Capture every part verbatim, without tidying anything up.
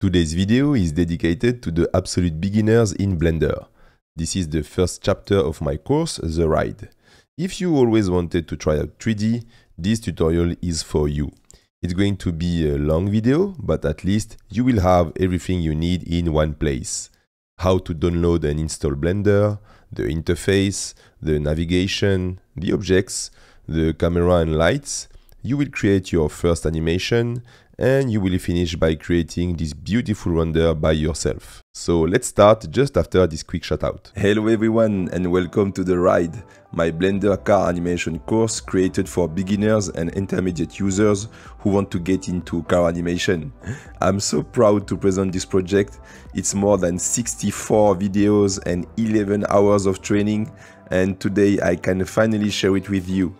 Today's video is dedicated to the absolute beginners in Blender. This is the first chapter of my course, The Ride. If you always wanted to try out three D, this tutorial is for you. It's going to be a long video, but at least you will have everything you need in one place. How to download and install Blender, the interface, the navigation, the objects, the camera and lights. You will create your first animation, and you will finish by creating this beautiful render by yourself. So let's start just after this quick shoutout. Hello everyone and welcome to The Ride, my Blender car animation course created for beginners and intermediate users who want to get into car animation. I'm so proud to present this project. It's more than sixty-four videos and eleven hours of training, and today I can finally share it with you.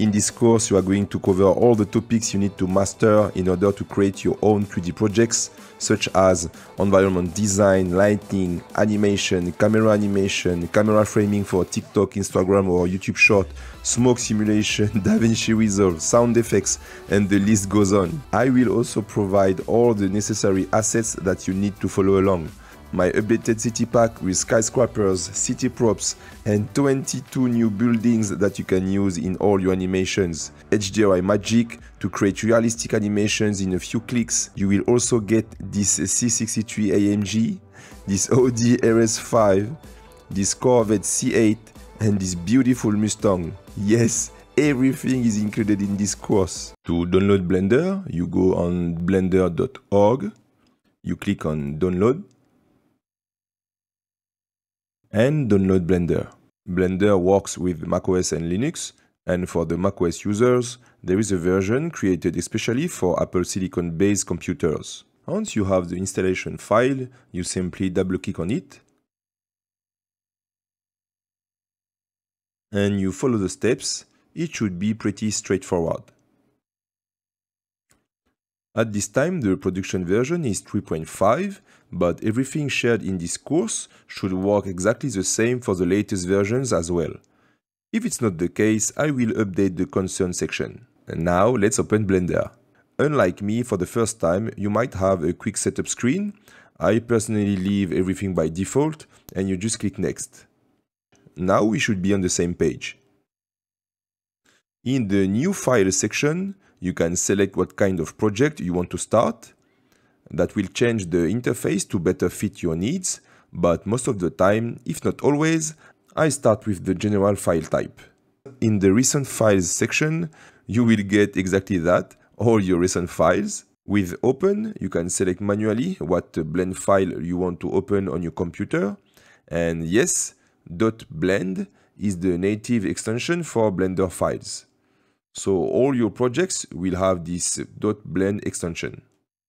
In this course, you are going to cover all the topics you need to master in order to create your own three D projects, such as environment design, lighting, animation, camera animation, camera framing for TikTok, Instagram or YouTube short, smoke simulation, DaVinci Resolve, sound effects, and the list goes on. I will also provide all the necessary assets that you need to follow along. My updated city pack with skyscrapers, city props, and twenty-two new buildings that you can use in all your animations. H D R I Magic to create realistic animations in a few clicks. You will also get this C sixty-three A M G, this Audi R S five, this Corvette C eight, and this beautiful Mustang. Yes, everything is included in this course. To download Blender, you go on blender dot org, you click on download, and download Blender. Blender works with macOS and Linux, and for the macOS users, there is a version created especially for Apple Silicon-based computers. Once you have the installation file, you simply double-click on it, and you follow the steps. It should be pretty straightforward. At this time, the production version is three point five, but everything shared in this course should work exactly the same for the latest versions as well. If it's not the case, I will update the concern section. And now let's open Blender. Unlike me, for the first time, you might have a quick setup screen. I personally leave everything by default, and you just click next. Now we should be on the same page. In the new file section, you can select what kind of project you want to start. That will change the interface to better fit your needs, but most of the time, if not always, I start with the general file type. In the recent files section, you will get exactly that, all your recent files. With open, you can select manually what blend file you want to open on your computer. And yes, .blend is the native extension for Blender files. So all your projects will have this .blend extension.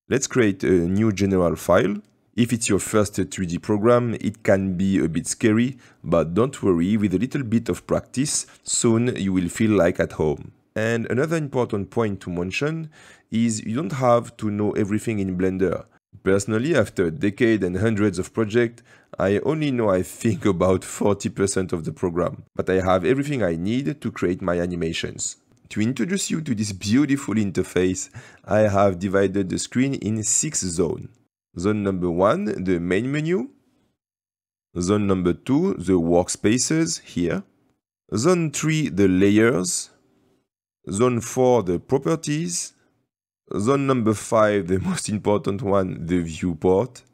Let's create a new general file. If it's your first three D program, it can be a bit scary, but don't worry, with a little bit of practice, soon you will feel like at home. And another important point to mention is you don't have to know everything in Blender. Personally, after a decade and hundreds of projects, I only know I think about forty percent of the program, but I have everything I need to create my animations. To introduce you to this beautiful interface, I have divided the screen in six zones. Zone number one, the main menu. Zone number two, the workspaces here. Zone three, the layers. Zone four, the properties. Zone number five, the most important one, the viewport.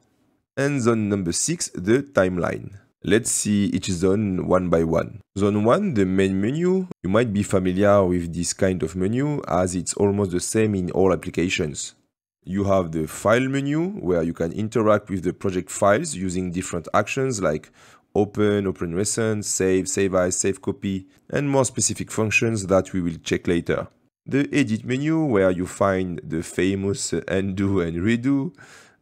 And zone number six, the timeline. Let's see each zone one by one. Zone one, the main menu. You might be familiar with this kind of menu as it's almost the same in all applications. You have the file menu where you can interact with the project files using different actions like open, open recent, save, save as, save copy, and more specific functions that we will check later. The edit menu where you find the famous undo and redo,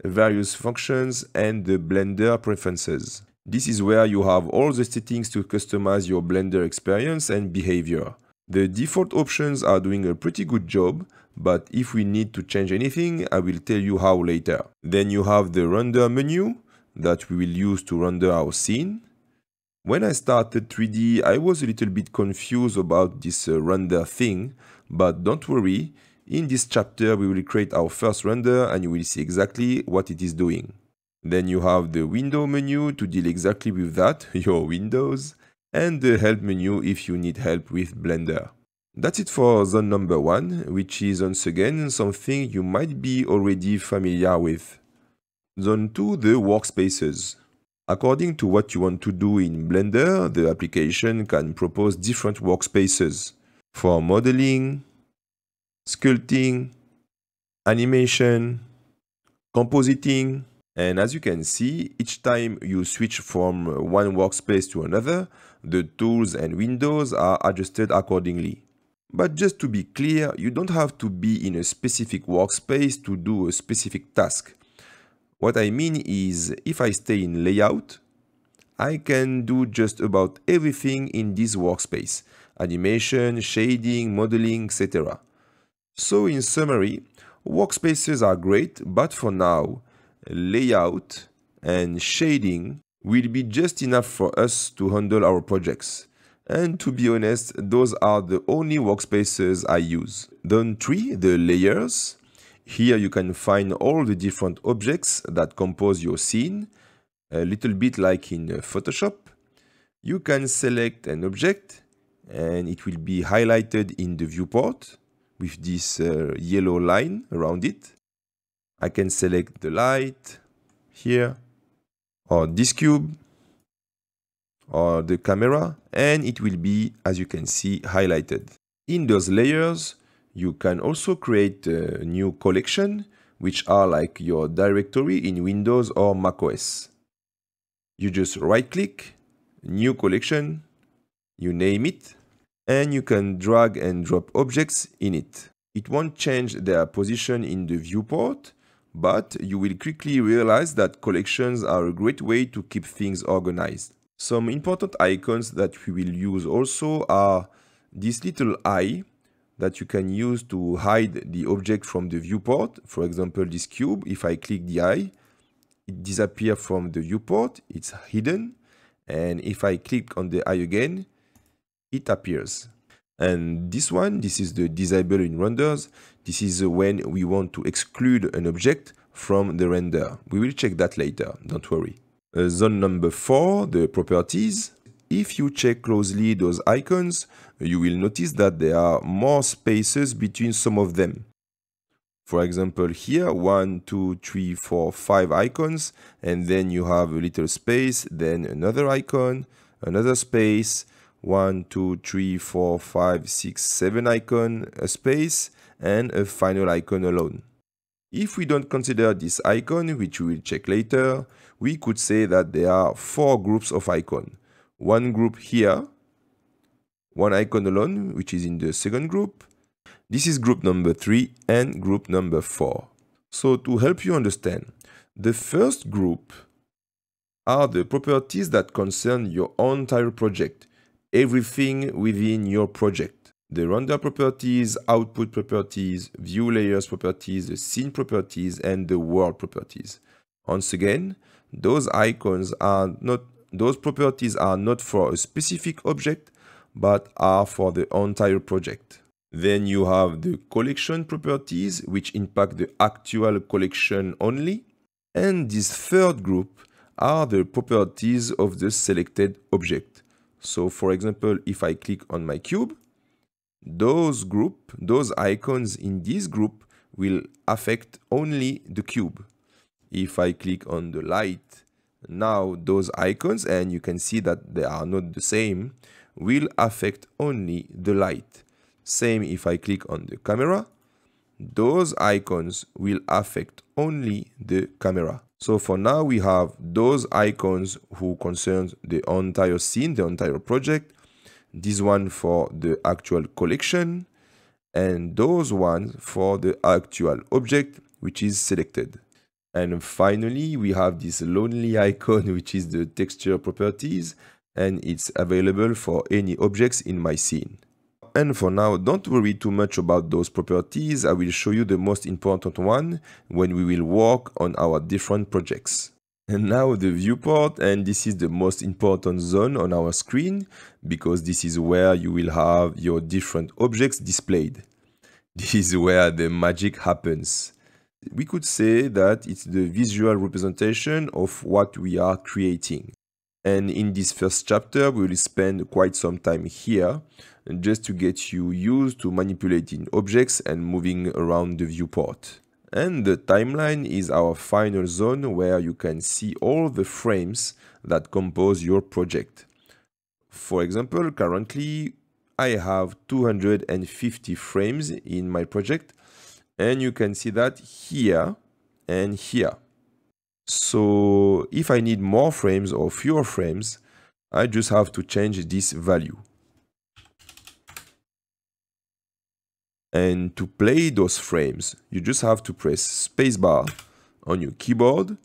various functions, and the Blender preferences. This is where you have all the settings to customize your Blender experience and behavior. The default options are doing a pretty good job, but if we need to change anything, I will tell you how later. Then you have the render menu that we will use to render our scene. When I started three D, I was a little bit confused about this uh, render thing, but don't worry, In this chapter, we will create our first render and you will see exactly what it is doing. Then you have the window menu to deal exactly with that, your windows, and the help menu if you need help with Blender. That's it for zone number one, which is once again something you might be already familiar with. Zone two, the workspaces. According to what you want to do in Blender, the application can propose different workspaces for modeling, sculpting, animation, compositing, and as you can see, each time you switch from one workspace to another, the tools and windows are adjusted accordingly. But just to be clear, you don't have to be in a specific workspace to do a specific task. What I mean is, if I stay in layout, I can do just about everything in this workspace: animation, shading, modeling, et cetera. So in summary, workspaces are great, but for now, layout and shading will be just enough for us to handle our projects. And to be honest, those are the only workspaces I use. Zone three, the layers. Here you can find all the different objects that compose your scene, a little bit like in Photoshop. You can select an object and it will be highlighted in the viewport with this uh, yellow line around it. I can select the light here, or this cube, or the camera, and it will be, as you can see, highlighted. In those layers, you can also create a new collection, which are like your directory in Windows or macOS. You just right-click, new collection, you name it, and you can drag and drop objects in it. It won't change their position in the viewport, but you will quickly realize that collections are a great way to keep things organized. Some important icons that we will use also are this little eye that you can use to hide the object from the viewport. For example, this cube, if I click the eye, it disappears from the viewport, it's hidden. And if I click on the eye again, it appears. And this one, this is the disable in renders. This is when we want to exclude an object from the render. We will check that later, don't worry. Uh, zone number four, the properties. If you check closely those icons, you will notice that there are more spaces between some of them. For example, here, one, two, three, four, five icons, and then you have a little space, then another icon, another space, one, two, three, four, five, six, seven icon, a space, and a final icon alone. If we don't consider this icon, which we will check later, we could say that there are four groups of icons. One group here, one icon alone, which is in the second group. This is group number three and group number four. So to help you understand, the first group are the properties that concern your entire project, everything within your project. The render properties, output properties, view layers properties, the scene properties, and the world properties. Once again, those icons are not, those properties are not for a specific object, but are for the entire project. Then you have the collection properties, which impact the actual collection only. And this third group are the properties of the selected object. So for example, if I click on my cube, those group, those icons in this group will affect only the cube. If I click on the light, now those icons, and you can see that they are not the same, will affect only the light. Same if I click on the camera, those icons will affect only the camera. So for now, we have those icons who concern the entire scene, the entire project, this one for the actual collection, and those ones for the actual object, which is selected. And finally, we have this lonely icon, which is the texture properties, and it's available for any objects in my scene. And for now, don't worry too much about those properties. I will show you the most important one when we will work on our different projects. And now the viewport, and this is the most important zone on our screen because this is where you will have your different objects displayed. This is where the magic happens. We could say that it's the visual representation of what we are creating. And in this first chapter, we will spend quite some time here just to get you used to manipulating objects and moving around the viewport. And the timeline is our final zone where you can see all the frames that compose your project. For example, currently I have two hundred fifty frames in my project, and you can see that here and here. So if I need more frames or fewer frames, I just have to change this value. And to play those frames, you just have to press spacebar on your keyboard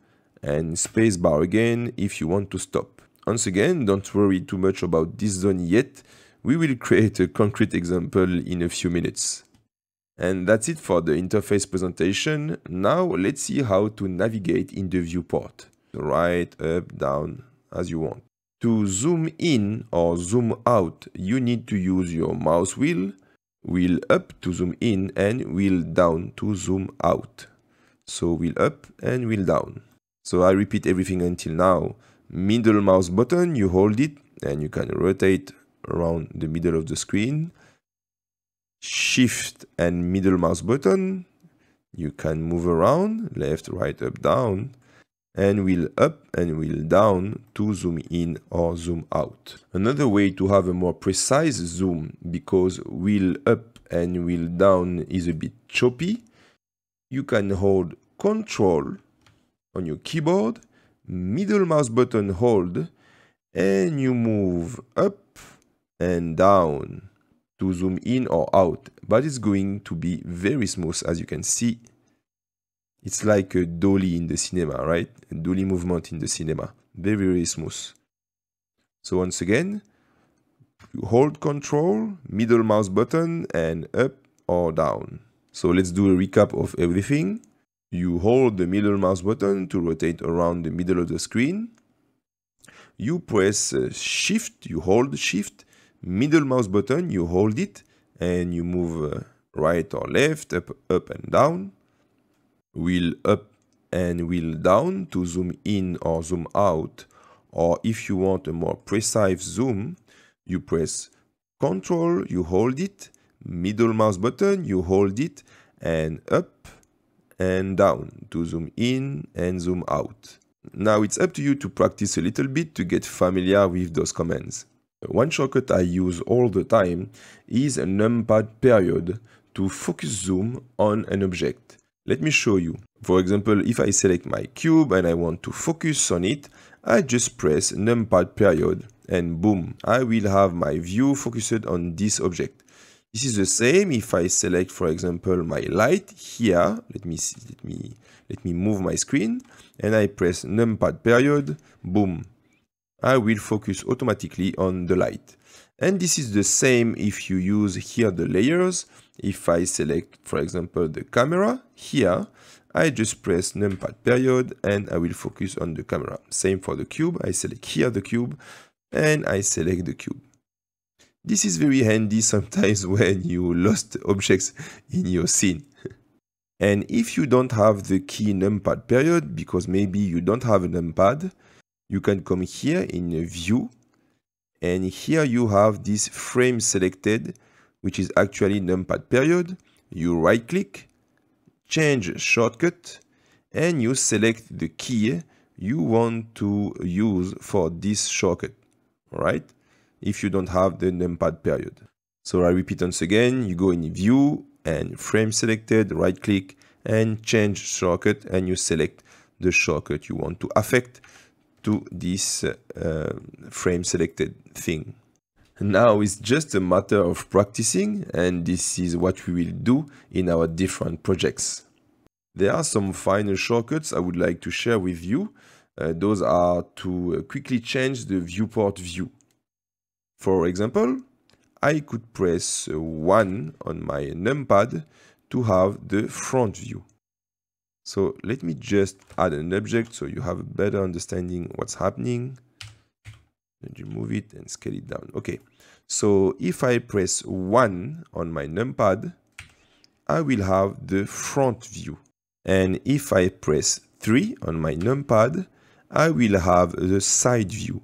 and spacebar again if you want to stop. Once again, don't worry too much about this zone yet. We will create a concrete example in a few minutes. And that's it for the interface presentation. Now let's see how to navigate in the viewport. Right, up, down, as you want. To zoom in or zoom out, you need to use your mouse wheel, wheel up to zoom in and wheel down to zoom out. So wheel up and wheel down. So I repeat everything until now. Middle mouse button, you hold it and you can rotate around the middle of the screen. Shift and middle mouse button, you can move around, left, right, up, down, and wheel up and wheel down to zoom in or zoom out. Another way to have a more precise zoom, because wheel up and wheel down is a bit choppy, you can hold Control on your keyboard, middle mouse button hold, and you move up and down to zoom in or out, but it's going to be very smooth. As you can see, it's like a dolly in the cinema, right? A dolly movement in the cinema, very, very smooth. So once again, you hold Control, middle mouse button, and up or down. So let's do a recap of everything. You hold the middle mouse button to rotate around the middle of the screen. You press Shift, you hold Shift, middle mouse button, you hold it and you move uh, right or left, up, up and down. Wheel up and wheel down to zoom in or zoom out, or if you want a more precise zoom, you press Control, you hold it, middle mouse button, you hold it, and up and down to zoom in and zoom out. Now it's up to you to practice a little bit to get familiar with those commands. One shortcut I use all the time is a numpad period to focus zoom on an object. Let me show you. For example, if I select my cube and I want to focus on it, I just press numpad period and boom, I will have my view focused on this object. This is the same if I select, for example, my light here. Let me see, let me, let me move my screen and I press numpad period, boom. I will focus automatically on the light. And this is the same if you use here the layers. If I select, for example, the camera here, I just press numpad period and I will focus on the camera. Same for the cube. I select here the cube and I select the cube. This is very handy sometimes when you lost objects in your scene. And if you don't have the key numpad period, because maybe you don't have a numpad, you can come here in View, and here you have this frame selected, which is actually numpad period. You right click, change shortcut, and you select the key you want to use for this shortcut, alright? If you don't have the numpad period. So I repeat once again, you go in View and frame selected, right click, and change shortcut, and you select the shortcut you want to affect to this uh, frame selected thing. Now it's just a matter of practicing, and this is what we will do in our different projects. There are some final shortcuts I would like to share with you. Uh, those are to quickly change the viewport view. For example, I could press one on my numpad to have the front view. So let me just add an object so you have a better understanding what's happening. Then you move it and scale it down. Okay, so if I press one on my numpad, I will have the front view. And if I press three on my numpad, I will have the side view.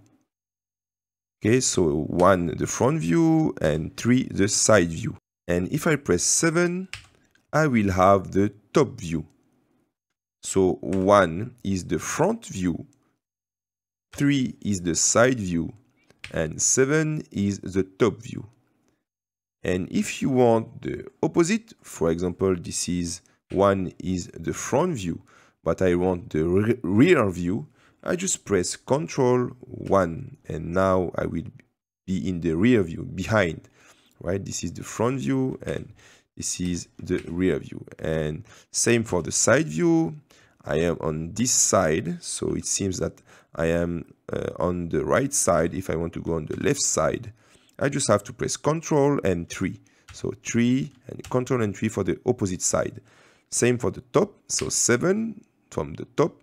Okay, so one the front view and three the side view. And if I press seven, I will have the top view. So one is the front view, three is the side view, and seven is the top view. And if you want the opposite, for example, this is one is the front view, but I want the re rear view, I just press control one, and now I will be in the rear view, behind, right? This is the front view, and this is the rear view. And same for the side view. I am on this side, so it seems that I am uh, on the right side. If I want to go on the left side, I just have to press control and three. So three and control and three for the opposite side. Same for the top, so seven from the top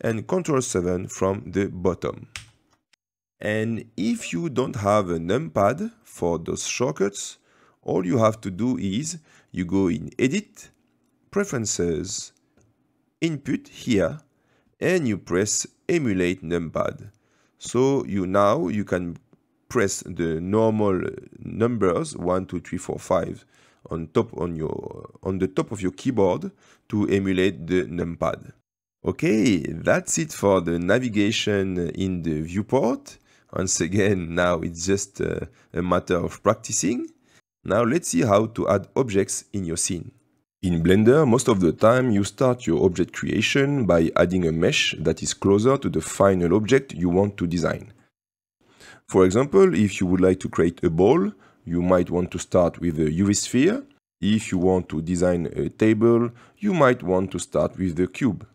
and control seven from the bottom. And if you don't have a numpad for those shortcuts, all you have to do is you go in Edit, Preferences, Input here, and you press Emulate Numpad. So you now you can press the normal numbers one, two, three, four, five on top on your on the top of your keyboard to emulate the numpad. Okay, that's it for the navigation in the viewport. Once again, now it's just a, a matter of practicing. Now let's see how to add objects in your scene. In Blender, most of the time you start your object creation by adding a mesh that is closer to the final object you want to design. For example, if you would like to create a ball, you might want to start with a U V sphere. If you want to design a table, you might want to start with the cube.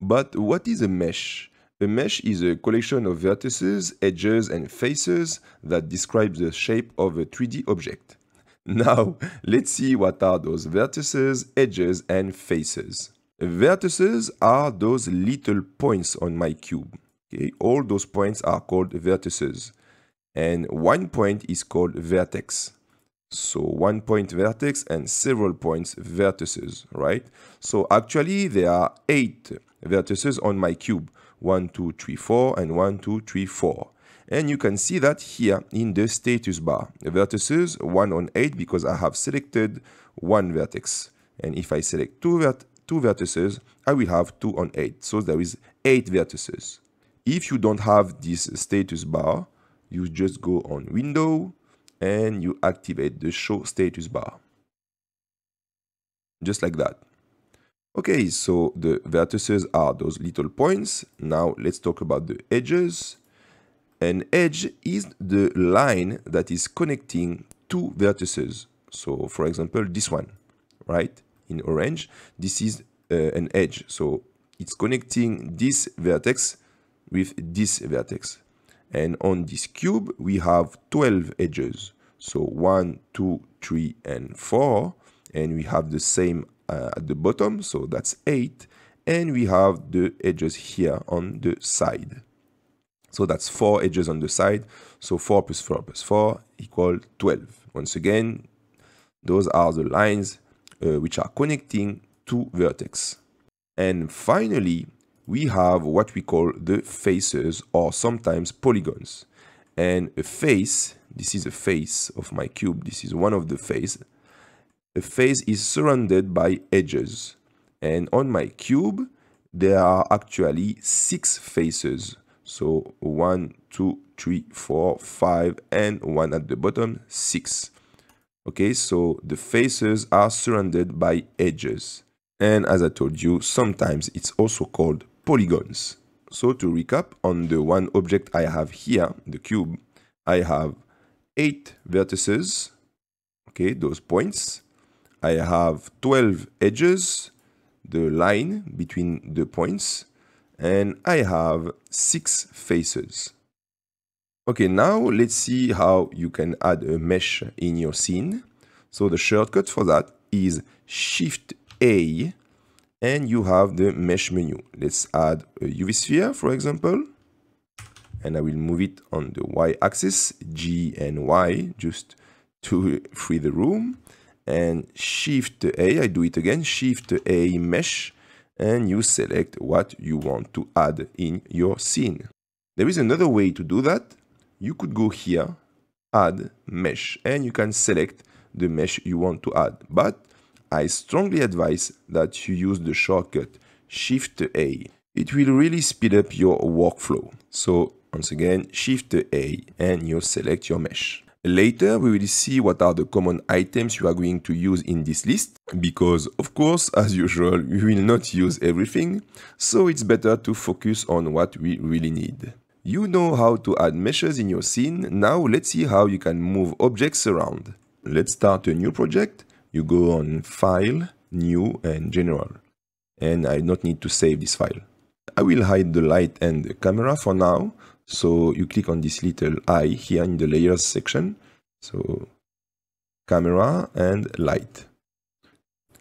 But what is a mesh? A mesh is a collection of vertices, edges and faces that describe the shape of a three D object. Now, let's see what are those vertices, edges and faces. Vertices are those little points on my cube. Okay? All those points are called vertices. And one point is called vertex. So one point vertex and several points vertices, right? So actually there are eight vertices on my cube. one, two, three, four and one, two, three, four. And you can see that here in the status bar. Vertices one on eight because I have selected one vertex. And if I select two, vert two vertices, I will have two on eight. So there is eight vertices. If you don't have this status bar, you just go on Window and you activate the Show Status Bar. Just like that. Okay, so the vertices are those little points. Now let's talk about the edges. An edge is the line that is connecting two vertices. So for example, this one, right? In orange, this is uh, an edge. So it's connecting this vertex with this vertex. And on this cube, we have twelve edges. So one, two, three, and four. And we have the same uh, at the bottom, so that's eight. And we have the edges here on the side. So that's four edges on the side. So four plus four plus four equals twelve. Once again, those are the lines uh, which are connecting two vertices. And finally, we have what we call the faces or sometimes polygons. And a face, this is a face of my cube, this is one of the faces. A face is surrounded by edges. And on my cube, there are actually six faces. So one, two, three, four, five, and one at the bottom, six. Okay, so the faces are surrounded by edges. And as I told you, sometimes it's also called polygons. So to recap, on the one object I have here, the cube, I have eight vertices, okay, those points. I have twelve edges, the line between the points, and I have six faces. Okay, now let's see how you can add a mesh in your scene. So the shortcut for that is Shift A, and you have the mesh menu. Let's add a U V sphere, for example, and I will move it on the Y axis, G and Y, just to free the room. and Shift A, I do it again, Shift A mesh, and you select what you want to add in your scene. There is another way to do that. You could go here, add mesh, and you can select the mesh you want to add. But I strongly advise that you use the shortcut Shift A. It will really speed up your workflow. So once again, Shift A, and you select your mesh. Later, we will see what are the common items you are going to use in this list, because of course, as usual, we will not use everything, so it's better to focus on what we really need. You know how to add meshes in your scene. Now let's see how you can move objects around. Let's start a new project. You go on File, New and General. And I don't need to save this file. I will hide the light and the camera for now. So you click on this little eye here in the layers section. So camera and light.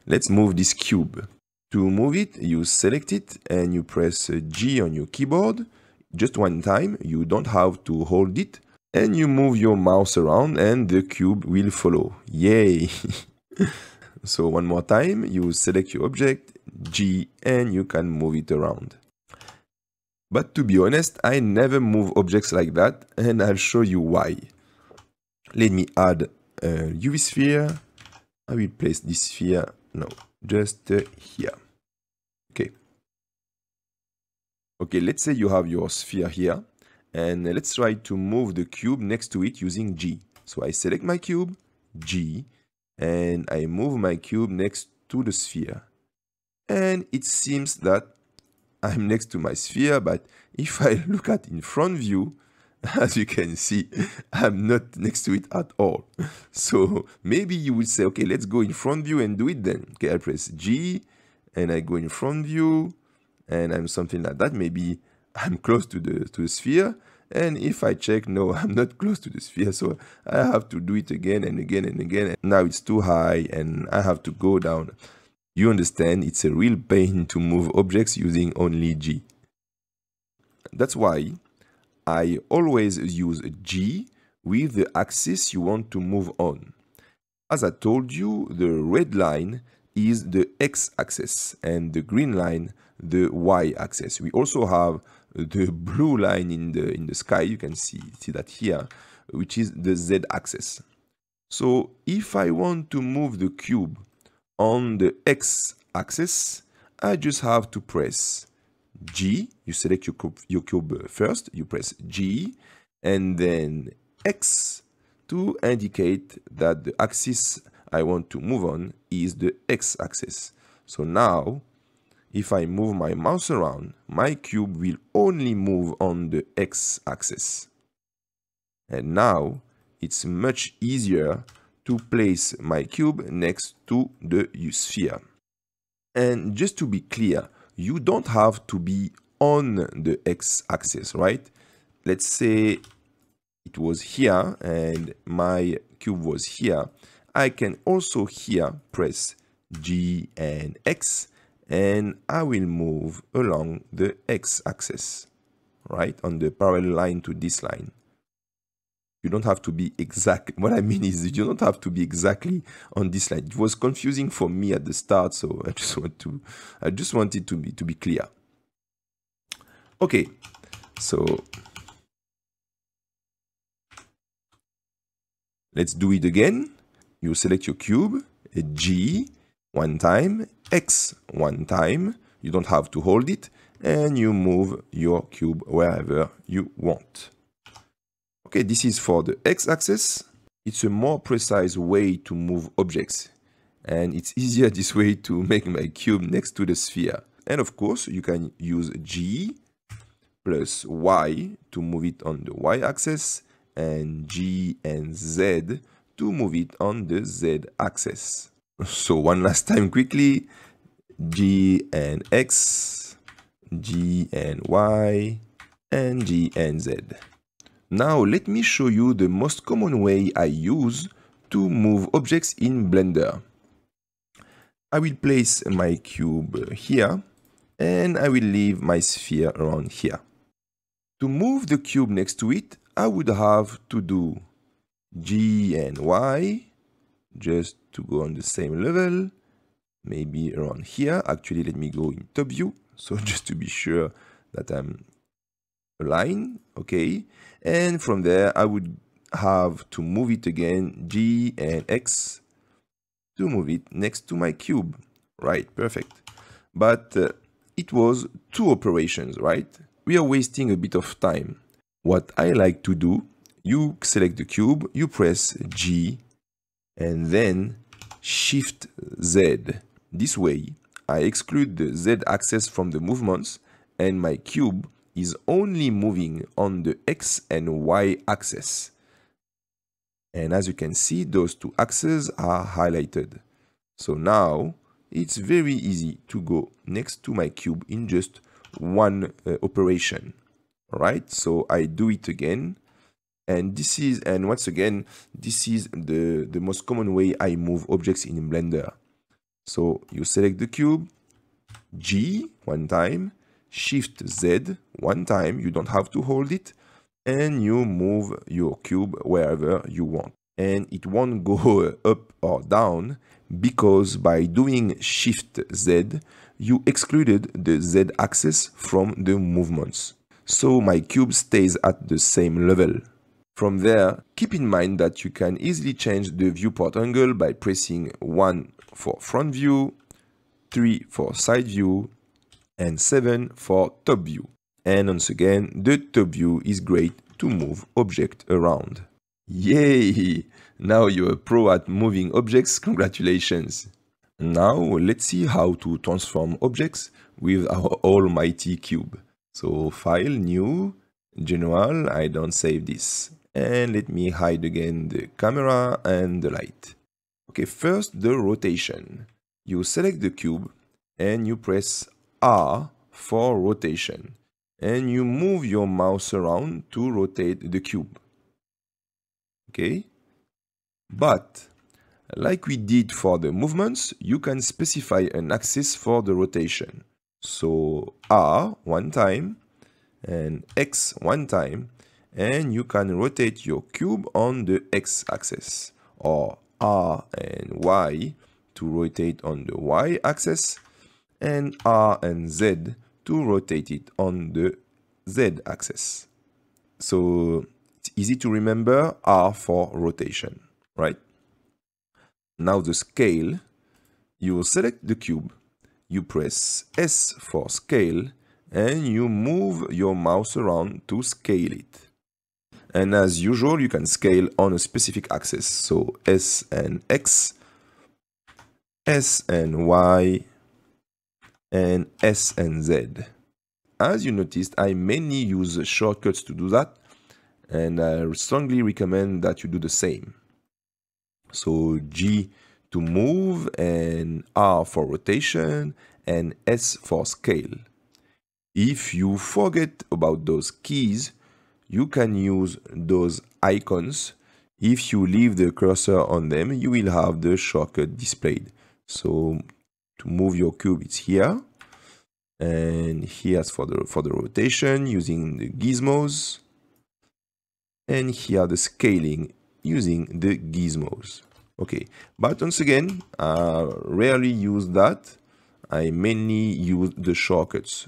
Let's move this cube. To move it, you select it and you press G on your keyboard. Just one time, you don't have to hold it. And you move your mouse around and the cube will follow. Yay! So one more time, you select your object, G, and you can move it around. But to be honest, I never move objects like that, and I'll show you why. Let me add a U V sphere. I will place this sphere, no, just uh, here. Okay. Okay, let's say you have your sphere here, and let's try to move the cube next to it using G. So I select my cube, G, and I move my cube next to the sphere. And it seems that I'm next to my sphere, but if I look at in front view, as you can see, I'm not next to it at all. So maybe you will say, okay, let's go in front view and do it then. Okay, I press G and I go in front view and I'm something like that. Maybe I'm close to the, to the sphere. And if I check, no, I'm not close to the sphere. So I have to do it again and again and again. And now it's too high and I have to go down. You understand, it's a real pain to move objects using only G. That's why I always use G with the axis you want to move on. As I told you, the red line is the x-axis and the green line the y-axis. We also have the blue line in the, in the sky, you can see, see that here, which is the z-axis. So if I want to move the cube on the x-axis, I just have to press G. You select your cube, your cube first, you press G, and then X to indicate that the axis I want to move on is the x-axis. So now, if I move my mouse around, my cube will only move on the x-axis. And now, it's much easier to place my cube next to the sphere. And just to be clear, you don't have to be on the x-axis, right? Let's say it was here and my cube was here. I can also here press G and X and I will move along the x-axis, right? On the parallel line to this line. You don't have to be exact. What I mean is you don't have to be exactly on this line. It was confusing for me at the start, so I just want to, I just wanted to be to be clear. Okay, so let's do it again. You select your cube, G one time, X one time. You don't have to hold it, and you move your cube wherever you want. Okay, this is for the x-axis. It's a more precise way to move objects. And it's easier this way to make my cube next to the sphere. And of course, you can use G plus Y to move it on the y-axis and G and Z to move it on the z-axis. So one last time quickly, G and X, G and Y, and G and Z. Now let me show you the most common way I use to move objects in Blender. I will place my cube here and I will leave my sphere around here. To move the cube next to it, I would have to do G and Y, just to go on the same level, maybe around here. Actually, let me go in top view, so just to be sure that I'm aligned, okay? And from there, I would have to move it again, G and X, to move it next to my cube, right? Perfect. But uh, it was two operations, right? We are wasting a bit of time. What I like to do, you select the cube, you press G, and then Shift Z. This way, I exclude the Z axis from the movements, and my cube is only moving on the X and Y axis. And as you can see, those two axes are highlighted. So now it's very easy to go next to my cube in just one uh, operation. All right, so I do it again. And this is, and once again, this is the, the most common way I move objects in Blender. So you select the cube, G one time, Shift Z one time, you don't have to hold it, and you move your cube wherever you want. And it won't go up or down because by doing Shift Z, you excluded the Z axis from the movements. So my cube stays at the same level. From there, keep in mind that you can easily change the viewport angle by pressing one for front view, three for side view, and seven for top view. And once again, the top view is great to move object around. Yay! Now you're a pro at moving objects, congratulations! Now let's see how to transform objects with our almighty cube. So File, New, General, I don't save this. And let me hide again the camera and the light. Okay, first the rotation. You select the cube and you press R for rotation. And you move your mouse around to rotate the cube. Okay? But, like we did for the movements, you can specify an axis for the rotation. So R one time and X one time, and you can rotate your cube on the X axis, or R and Y to rotate on the Y axis, and R and Z to rotate it on the Z axis. So it's easy to remember, R for rotation, right? Now the scale, you will select the cube, you press S for scale, and you move your mouse around to scale it. And as usual, you can scale on a specific axis, so S and X, S and Y, and S and Z. As you noticed, I mainly use shortcuts to do that, and I strongly recommend that you do the same. So G to move, and R for rotation, and S for scale. If you forget about those keys, you can use those icons. If you leave the cursor on them, you will have the shortcut displayed. So to move your cube, it's here, and here's for the, for the rotation using the gizmos, and here the scaling using the gizmos. Okay, but once again, I rarely use that. I mainly use the shortcuts.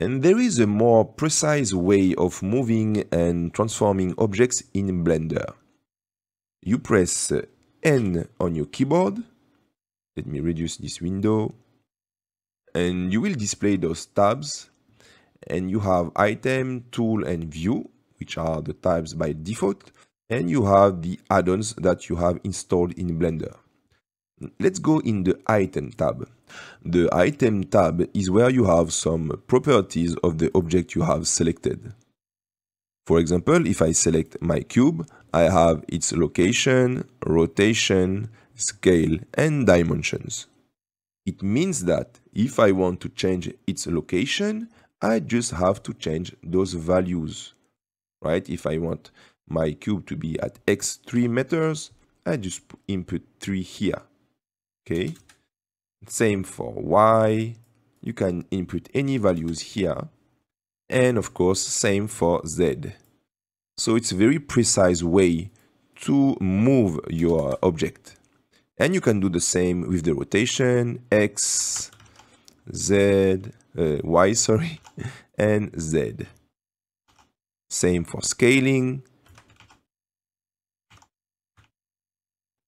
And there is a more precise way of moving and transforming objects in Blender. You press N on your keyboard. Let me reduce this window. And you will display those tabs. And you have Item, Tool, and View, which are the tabs by default. And you have the add-ons that you have installed in Blender. Let's go in the Item tab. The Item tab is where you have some properties of the object you have selected. For example, if I select my cube, I have its location, rotation, scale, and dimensions. It means that if I want to change its location, I just have to change those values, right? If I want my cube to be at X three meters, I just input three here, okay? Same for Y, you can input any values here, and of course, same for Z. So it's a very precise way to move your object. And you can do the same with the rotation, X, Z, uh, Y, sorry, and Z. Same for scaling.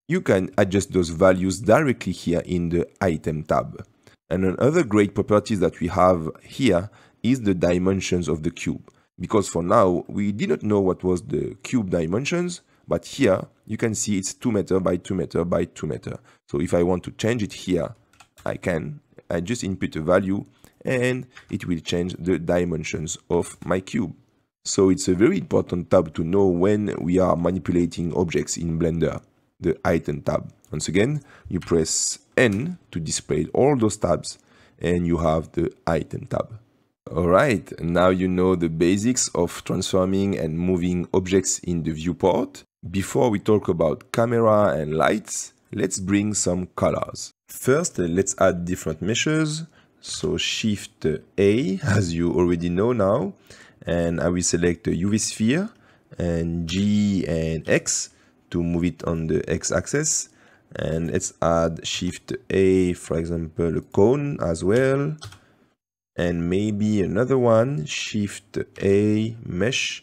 You can adjust those values directly here in the item tab. And another great property that we have here is the dimensions of the cube. Because for now, we did not know what was the cube dimensions, but here you can see it's two meter by two meter by two meter. So if I want to change it here, I can. I just input a value and it will change the dimensions of my cube. So it's a very important tab to know when we are manipulating objects in Blender, the item tab. Once again, you press N to display all those tabs and you have the item tab. Alright, now you know the basics of transforming and moving objects in the viewport. Before we talk about camera and lights, let's bring some colors. First, let's add different meshes. So Shift A, as you already know now, and I will select the U V sphere and G and X to move it on the X axis. And let's add Shift A, for example, a cone as well. And maybe another one, Shift A, mesh,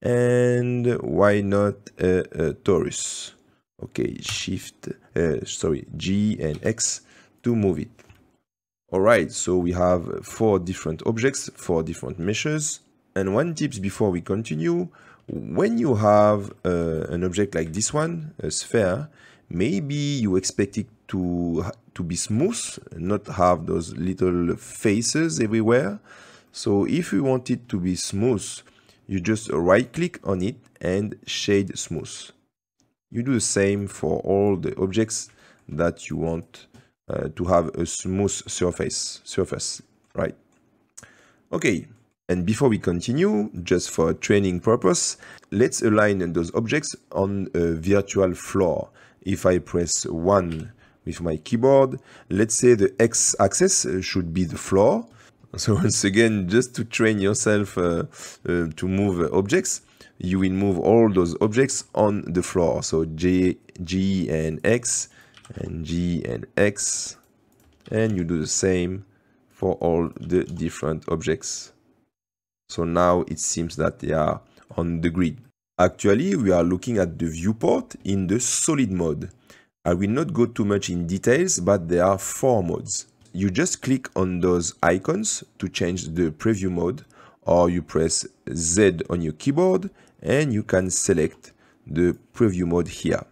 and why not a, a torus? Okay, Shift, uh, sorry, G and X to move it. All right, so we have four different objects, four different meshes. And one tip before we continue, when you have uh, an object like this one, a sphere, maybe you expect it to to be smooth, not have those little faces everywhere. So if you want it to be smooth, you just right click on it and shade smooth. You do the same for all the objects that you want uh, to have a smooth surface, surface, right? Okay, and before we continue, just for training purpose, let's align those objects on a virtual floor. If I press one with my keyboard, let's say the X-axis should be the floor. So once again, just to train yourself uh, uh, to move objects, you will move all those objects on the floor. So J, G and X, and G and X. And you do the same for all the different objects. So now it seems that they are on the grid. Actually, we are looking at the viewport in the solid mode. I will not go too much in details, but there are four modes. You just click on those icons to change the preview mode, or you press Z on your keyboard and you can select the preview mode here.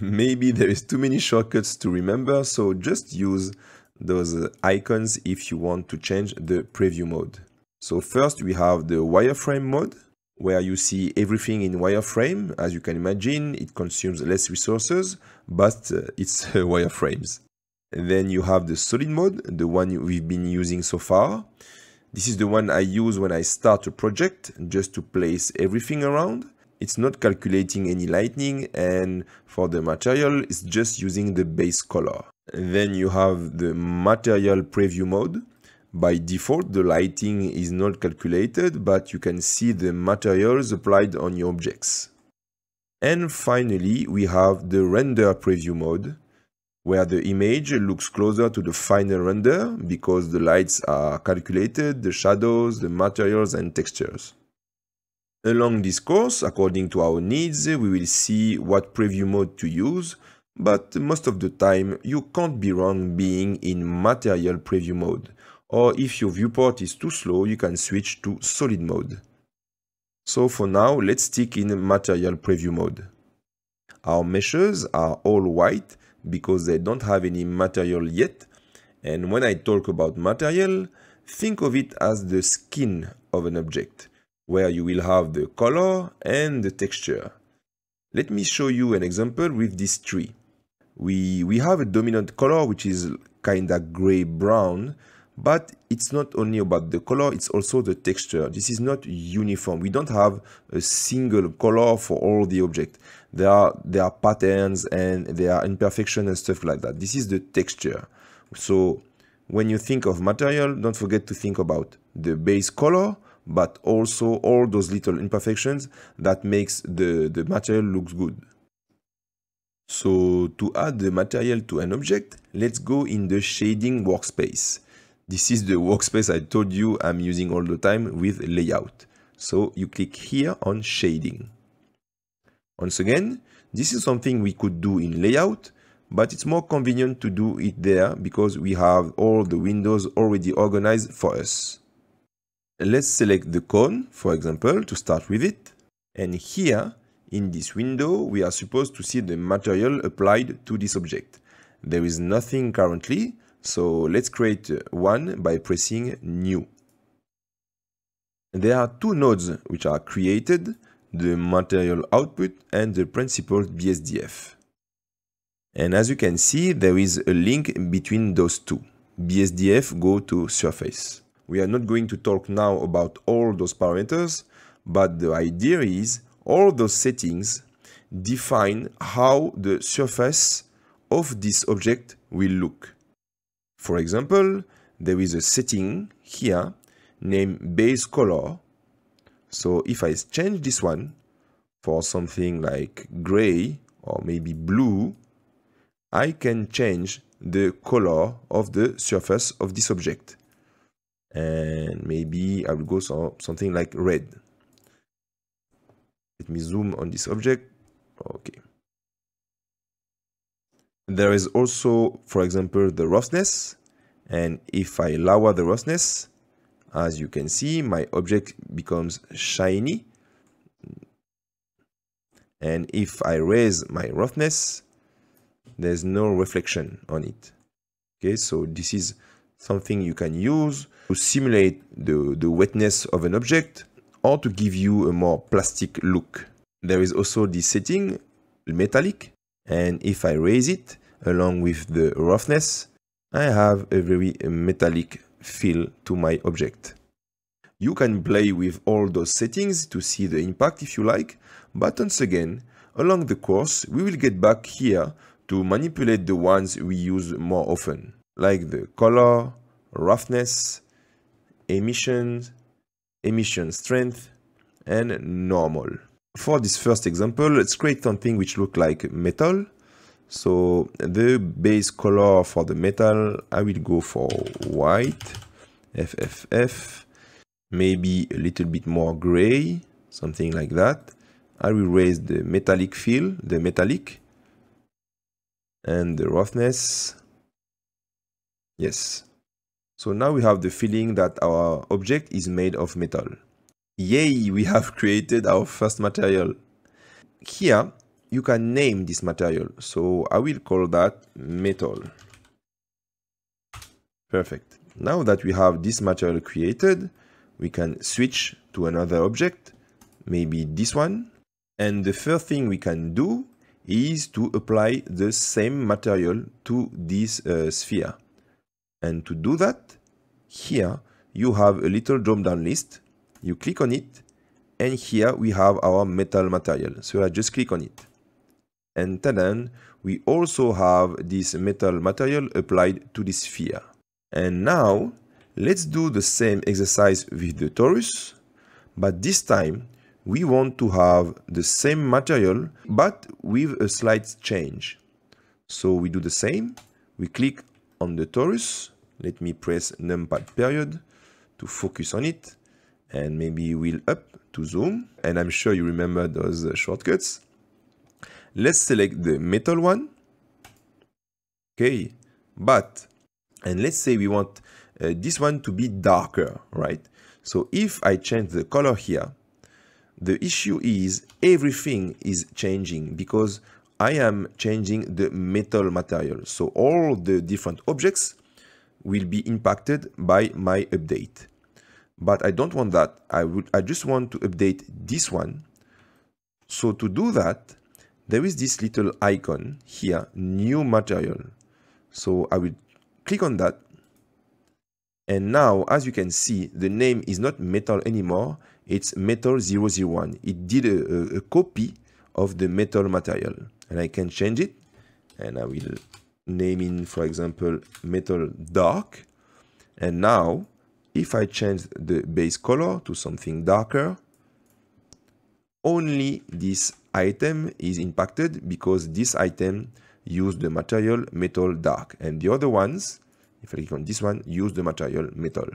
Maybe there is too many shortcuts to remember, so just use those icons if you want to change the preview mode. So first we have the wireframe mode, where you see everything in wireframe. As you can imagine, it consumes less resources, but uh, it's uh, wireframes. And then you have the solid mode, the one we've been using so far. This is the one I use when I start a project, just to place everything around. It's not calculating any lighting, and for the material, it's just using the base color. And then you have the material preview mode. By default, the lighting is not calculated, but you can see the materials applied on your objects. And finally, we have the render preview mode, where the image looks closer to the final render because the lights are calculated, the shadows, the materials and textures. Along this course, according to our needs, we will see what preview mode to use, but most of the time you can't be wrong being in material preview mode. Or if your viewport is too slow, you can switch to solid mode. So for now, let's stick in material preview mode. Our meshes are all white because they don't have any material yet. And when I talk about material, think of it as the skin of an object, where you will have the color and the texture. Let me show you an example with this tree. We, we have a dominant color which is kinda gray-brown, but it's not only about the color, it's also the texture. This is not uniform. We don't have a single color for all the object. There are, there are patterns and there are imperfections and stuff like that. This is the texture. So when you think of material, don't forget to think about the base color, but also all those little imperfections that makes the, the material look good. So to add the material to an object, let's go in the shading workspace. This is the workspace I told you I'm using all the time with layout. So you click here on shading. Once again, this is something we could do in layout, but it's more convenient to do it there because we have all the windows already organized for us. Let's select the cone, for example, to start with it. And here, in this window, we are supposed to see the material applied to this object. There is nothing currently, so let's create one by pressing New. There are two nodes which are created, the material output and the principled B S D F. And as you can see, there is a link between those two. B S D F go to surface. We are not going to talk now about all those parameters, but the idea is all those settings define how the surface of this object will look. For example, there is a setting here named base color. So if I change this one for something like gray or maybe blue, I can change the color of the surface of this object. And maybe I will go so something like red. Let me zoom on this object. Okay. There is also, for example, the roughness. And if I lower the roughness, as you can see, my object becomes shiny. And if I raise my roughness, there's no reflection on it. Okay, so this is something you can use to simulate the, the wetness of an object or to give you a more plastic look. There is also the setting, metallic, and if I raise it along with the roughness, I have a very metallic feel to my object. You can play with all those settings to see the impact if you like, but once again, along the course, we will get back here to manipulate the ones we use more often, like the color, roughness, emissions, emission strength, and normal. For this first example, let's create something which looks like metal. So the base color for the metal, I will go for white, F F F, maybe a little bit more gray, something like that. I will raise the metallic feel, the metallic, and the roughness. Yes. So now we have the feeling that our object is made of metal. Yay, we have created our first material. Here, you can name this material. So I will call that metal. Perfect. Now that we have this material created, we can switch to another object, maybe this one. And the first thing we can do is to apply the same material to this uh, sphere. And to do that, here you have a little drop-down list. You click on it, and here we have our metal material. So I just click on it. And then we also have this metal material applied to this sphere. And now let's do the same exercise with the torus, but this time we want to have the same material, but with a slight change. So we do the same. We click on the torus. Let me press numpad period to focus on it, and maybe wheel up to zoom. And I'm sure you remember those shortcuts. Let's select the metal one. Okay, but, and let's say we want uh, this one to be darker, right? So if I change the color here, the issue is everything is changing because I am changing the metal material. So all the different objects will be impacted by my update. But I don't want that. I would, I just want to update this one. So to do that, there is this little icon here, new material. So I will click on that. And now, as you can see, the name is not metal anymore. It's metal zero zero one. It did a, a copy of the metal material. And I can change it. And I will name in, for example, metal dark. And now, if I change the base color to something darker, only this item is impacted because this item used the material metal dark, and the other ones, if I click on this one, use the material metal.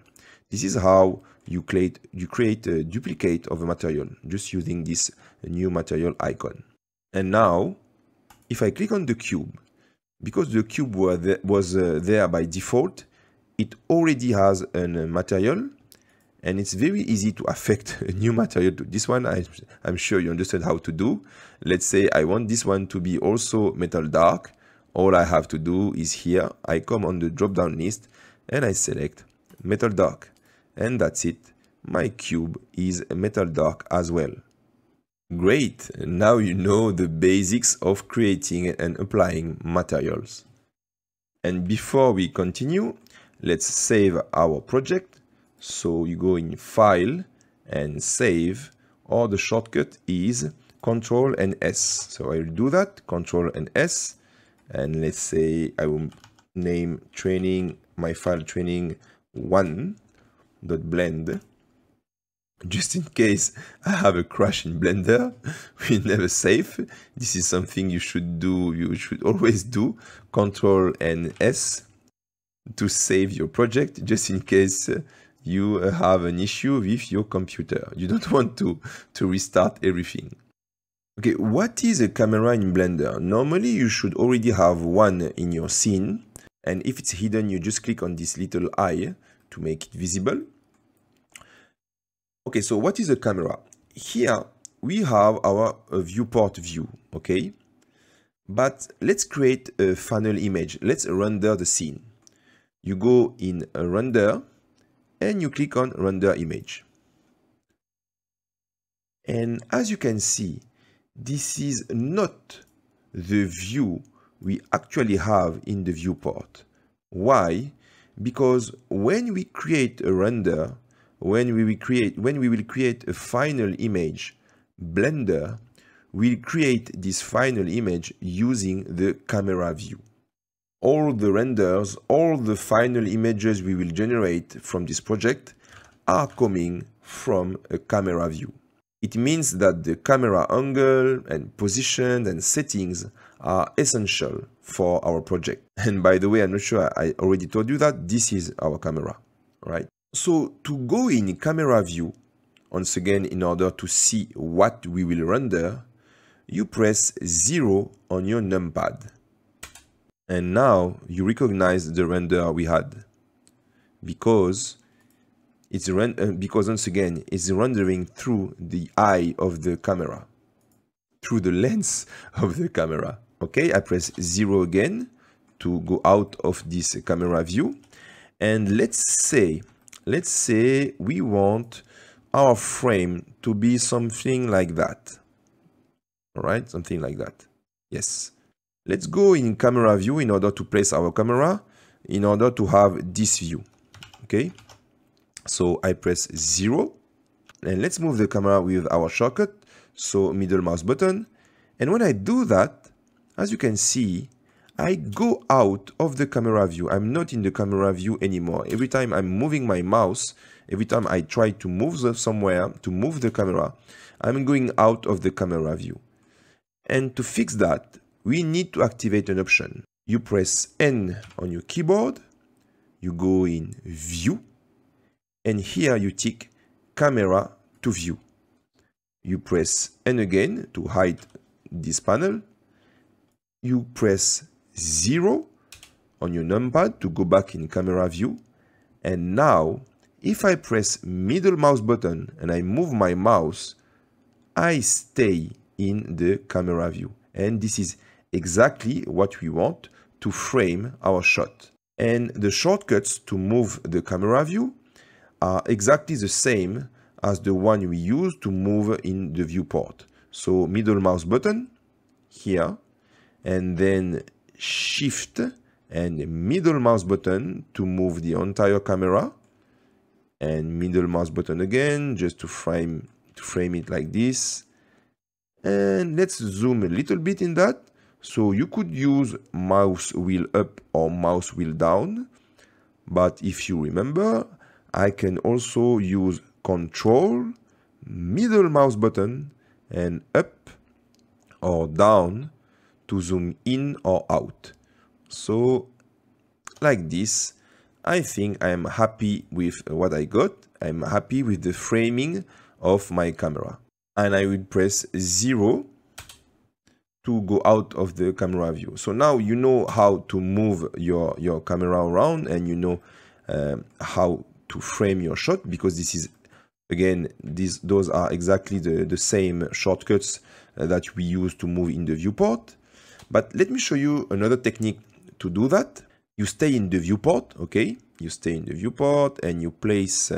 This is how you create you create a duplicate of a material just using this new material icon. And now, if I click on the cube, because the cube were the, was uh, there by default, it already has a uh, material, and it's very easy to affect a new material to this one. I, I'm sure you understand how to do. Let's say I want this one to be also metal dark. All I have to do is here, I come on the drop-down list and I select metal dark. And that's it. My cube is metal dark as well. Great. Now you know the basics of creating and applying materials. And before we continue, let's save our project. So you go in File and Save, or the shortcut is Control and S. So I will do that, Control and S. And let's say I will name training, my file training one dot blend. Just in case I have a crash in Blender, we're never safe. This is something you should do, you should always do. Control and S to save your project, just in case you have an issue with your computer. You don't want to, to restart everything. Okay, what is a camera in Blender? Normally you should already have one in your scene, and if it's hidden you just click on this little eye to make it visible. Okay, so what is a camera? Here we have our uh, viewport view, okay? But let's create a funnel image. Let's render the scene. You go in a render and you click on render image. And as you can see, this is not the view we actually have in the viewport. Why? Because when we create a render, when we will create, when we will create a final image, Blender will create this final image using the camera view. All the renders, all the final images we will generate from this project are coming from a camera view. It means that the camera angle and position and settings are essential for our project. And by the way, I'm not sure I already told you that this is our camera, right? So to go in camera view, once again, in order to see what we will render, you press zero on your numpad. And now you recognize the render we had, because It's because once again, it's rendering through the eye of the camera, through the lens of the camera. Okay, I press zero again to go out of this camera view. And let's say, let's say we want our frame to be something like that. All right, something like that. Yes. Let's go in camera view in order to place our camera, in order to have this view. Okay. So I press zero, and let's move the camera with our shortcut, so middle mouse button. And when I do that, as you can see, I go out of the camera view. I'm not in the camera view anymore. Every time I'm moving my mouse, every time I try to move somewhere, to move the camera, I'm going out of the camera view. And to fix that, we need to activate an option. You press N on your keyboard, you go in View, and here you tick camera to view. You press N again to hide this panel. You press zero on your numpad to go back in camera view. And now, if I press middle mouse button and I move my mouse, I stay in the camera view. And this is exactly what we want to frame our shot. And the shortcuts to move the camera view are exactly the same as the one we use to move in the viewport. So middle mouse button here, and then shift and middle mouse button to move the entire camera, and middle mouse button again just to frame to frame it like this. And let's zoom a little bit in that. So you could use mouse wheel up or mouse wheel down, but if you remember, I can also use Control, middle mouse button, and up or down to zoom in or out. So like this, I think I'm happy with what I got. I'm happy with the framing of my camera. And I will press zero to go out of the camera view. So now you know how to move your, your camera around, and you know um, how to frame your shot, because this is, again, these, those are exactly the, the same shortcuts uh, that we use to move in the viewport. But let me show you another technique to do that. You stay in the viewport, okay? You stay in the viewport and you place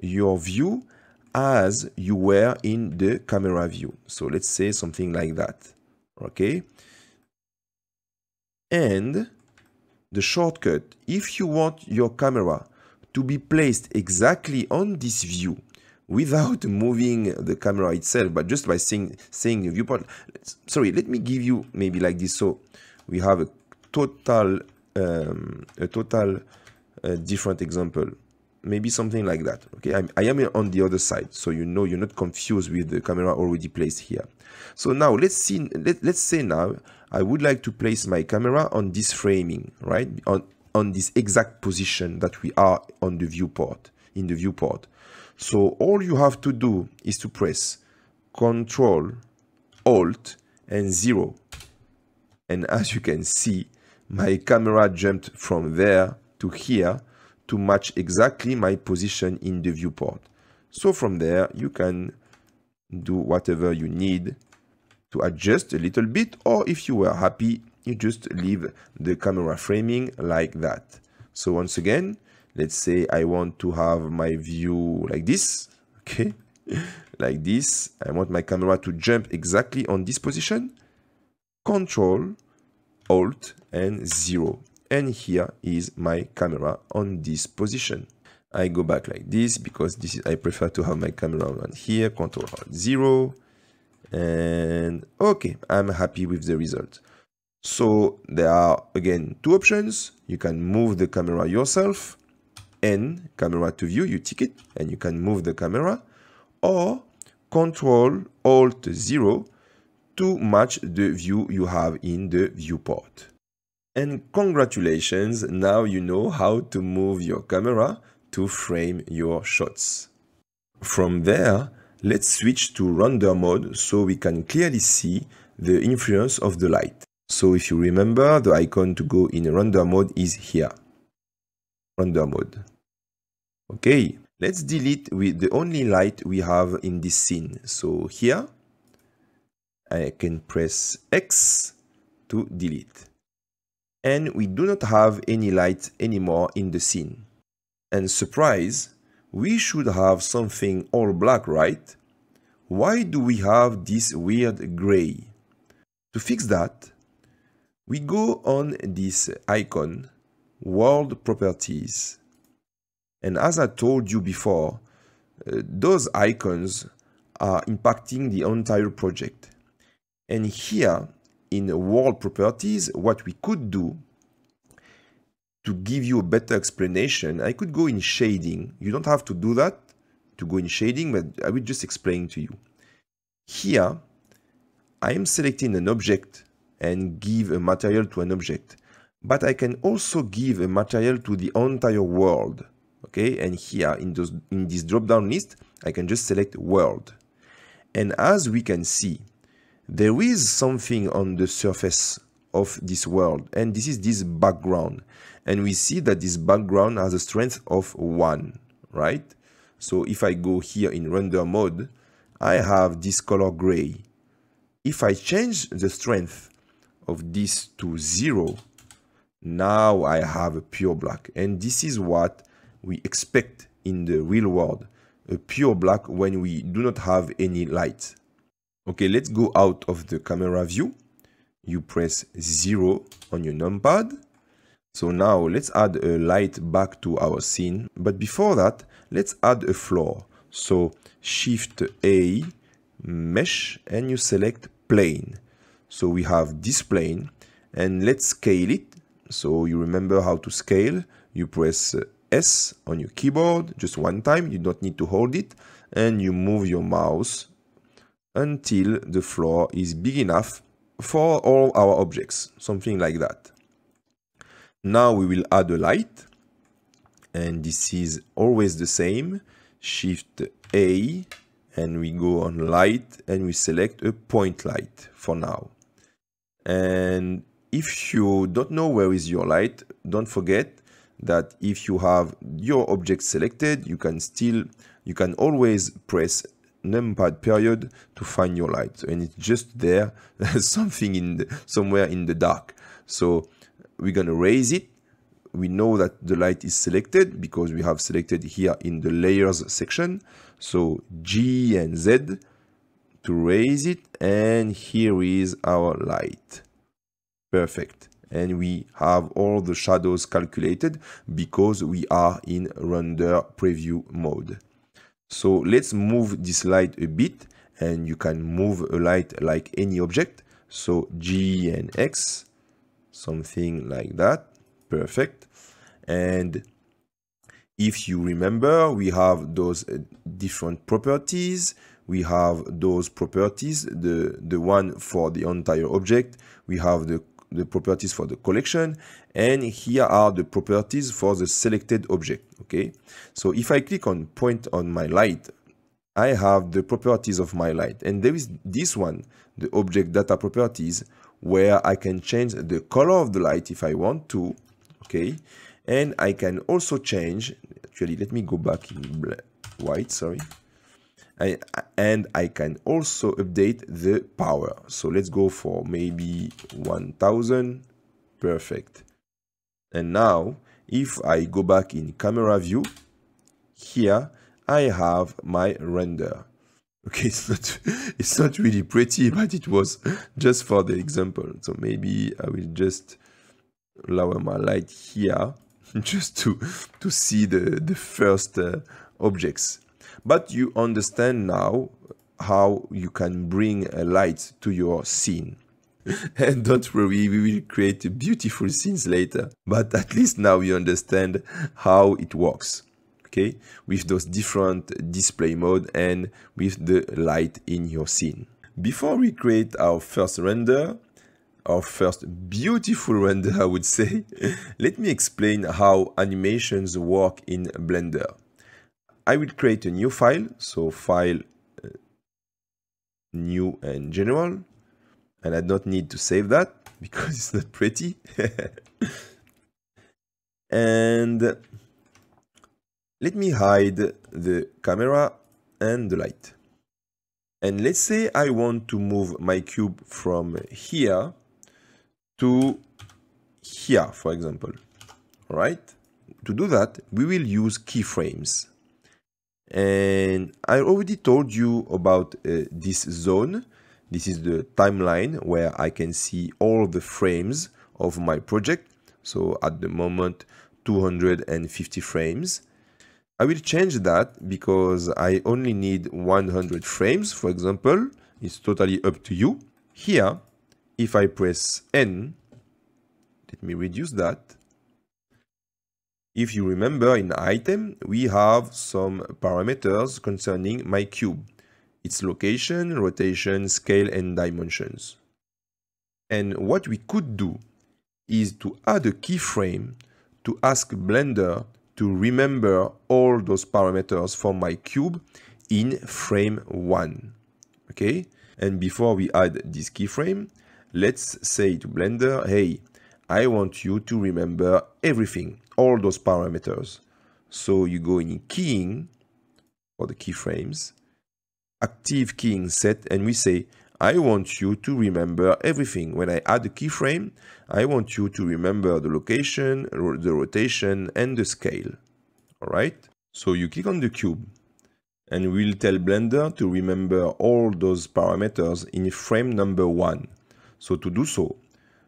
your view as you were in the camera view. So let's say something like that, okay? And the shortcut, if you want your camera to be placed exactly on this view without moving the camera itself, but just by saying, saying the viewport, sorry, let me give you maybe like this. So we have a total Um, a total uh, different example, maybe something like that. Okay, I'm, I am on the other side, so you know you're not confused with the camera already placed here. So now let's see. Let, let's say now I would like to place my camera on this framing, right? On on this exact position that we are on the viewport, in the viewport. So all you have to do is to press Control, Alt, and zero, and as you can see, my camera jumped from there to here to match exactly my position in the viewport. So from there, you can do whatever you need to adjust a little bit, or if you were happy, you just leave the camera framing like that. So once again, let's say I want to have my view like this, okay? Like this. I want my camera to jump exactly on this position. Control, Alt, and zero, and here is my camera on this position. I go back like this because this is, I prefer to have my camera on here. Control, Alt, zero, and okay, I'm happy with the result. So there are again two options. You can move the camera yourself, and camera to view, you tick it and you can move the camera, or Control, Alt, zero to match the view you have in the viewport. And congratulations, now you know how to move your camera to frame your shots. From there, let's switch to render mode so we can clearly see the influence of the light. So if you remember, the icon to go in render mode is here. Render mode. Okay, let's delete with the only light we have in this scene. So here, I can press X to delete. And we do not have any light anymore in the scene. And surprise, we should have something all black, right? Why do we have this weird gray? To fix that, we go on this icon, World Properties. And as I told you before, uh, those icons are impacting the entire project. And here in World Properties, what we could do to give you a better explanation, I could go in shading. You don't have to do that to go in shading, but I will just explain to you. Here, I am selecting an object and give a material to an object, but I can also give a material to the entire world. Okay, and here in, those, in this drop-down list, I can just select world. And as we can see, there is something on the surface of this world, and this is this background. And we see that this background has a strength of one, right? So if I go here in render mode, I have this color gray. If I change the strength of this to zero, now I have a pure black. And this is what we expect in the real world, a pure black when we do not have any light. Okay, let's go out of the camera view. You press zero on your numpad. So now let's add a light back to our scene. But before that, let's add a floor. So Shift A, Mesh, and you select Plane. So we have this plane, and let's scale it. So you remember how to scale. You press S on your keyboard just one time. You don't need to hold it. And you move your mouse until the floor is big enough for all our objects, something like that. Now we will add a light, and this is always the same. Shift A, and we go on light, and we select a point light for now. And if you don't know where is your light, don't forget that if you have your object selected, you can still, you can always press numpad period to find your light, and it's just there, something in the, somewhere in the dark. So we're gonna raise it. We know that the light is selected because we have selected here in the layers section. So G and Z to raise it, and here is our light. Perfect. And we have all the shadows calculated because we are in render preview mode. So let's move this light a bit, and you can move a light like any object. So G and X, something like that. Perfect. And if you remember, we have those different properties. We have those properties, the, the one for the entire object. We have the the properties for the collection, and here are the properties for the selected object. Okay, so if I click on point on my light, I have the properties of my light, and there is this one, the object data properties, where I can change the color of the light if I want to. Okay, and I can also change, actually let me go back in white, sorry, I, and I can also update the power. So let's go for maybe one thousand. Perfect. And now if I go back in camera view, here I have my render. Okay, it's not, it's not really pretty, but it was just for the example. So maybe I will just lower my light here just to, to see the, the first uh, objects. But you understand now how you can bring a light to your scene. And don't worry, we will create beautiful scenes later. But at least now you understand how it works, okay? With those different display mode and with the light in your scene. Before we create our first render, our first beautiful render, I would say, let me explain how animations work in Blender. I will create a new file, so file uh, new and general, and I don't need to save that because it's not pretty. And let me hide the camera and the light. And let's say I want to move my cube from here to here, for example. All right? To do that, we will use keyframes. And I already told you about uh, this zone. This is the timeline where I can see all the frames of my project. So at the moment, two hundred fifty frames. I will change that because I only need one hundred frames, for example. It's totally up to you. Here, if I press N, let me reduce that. If you remember, in item, we have some parameters concerning my cube, its location, rotation, scale, and dimensions. And what we could do is to add a keyframe to ask Blender to remember all those parameters for my cube in frame one. Okay? And before we add this keyframe, let's say to Blender, hey, I want you to remember everything, all those parameters. So you go in keying for the keyframes, active keying set, and we say, I want you to remember everything. When I add a keyframe, I want you to remember the location, the rotation, and the scale. All right. So you click on the cube, and we'll tell Blender to remember all those parameters in frame number one. So to do so,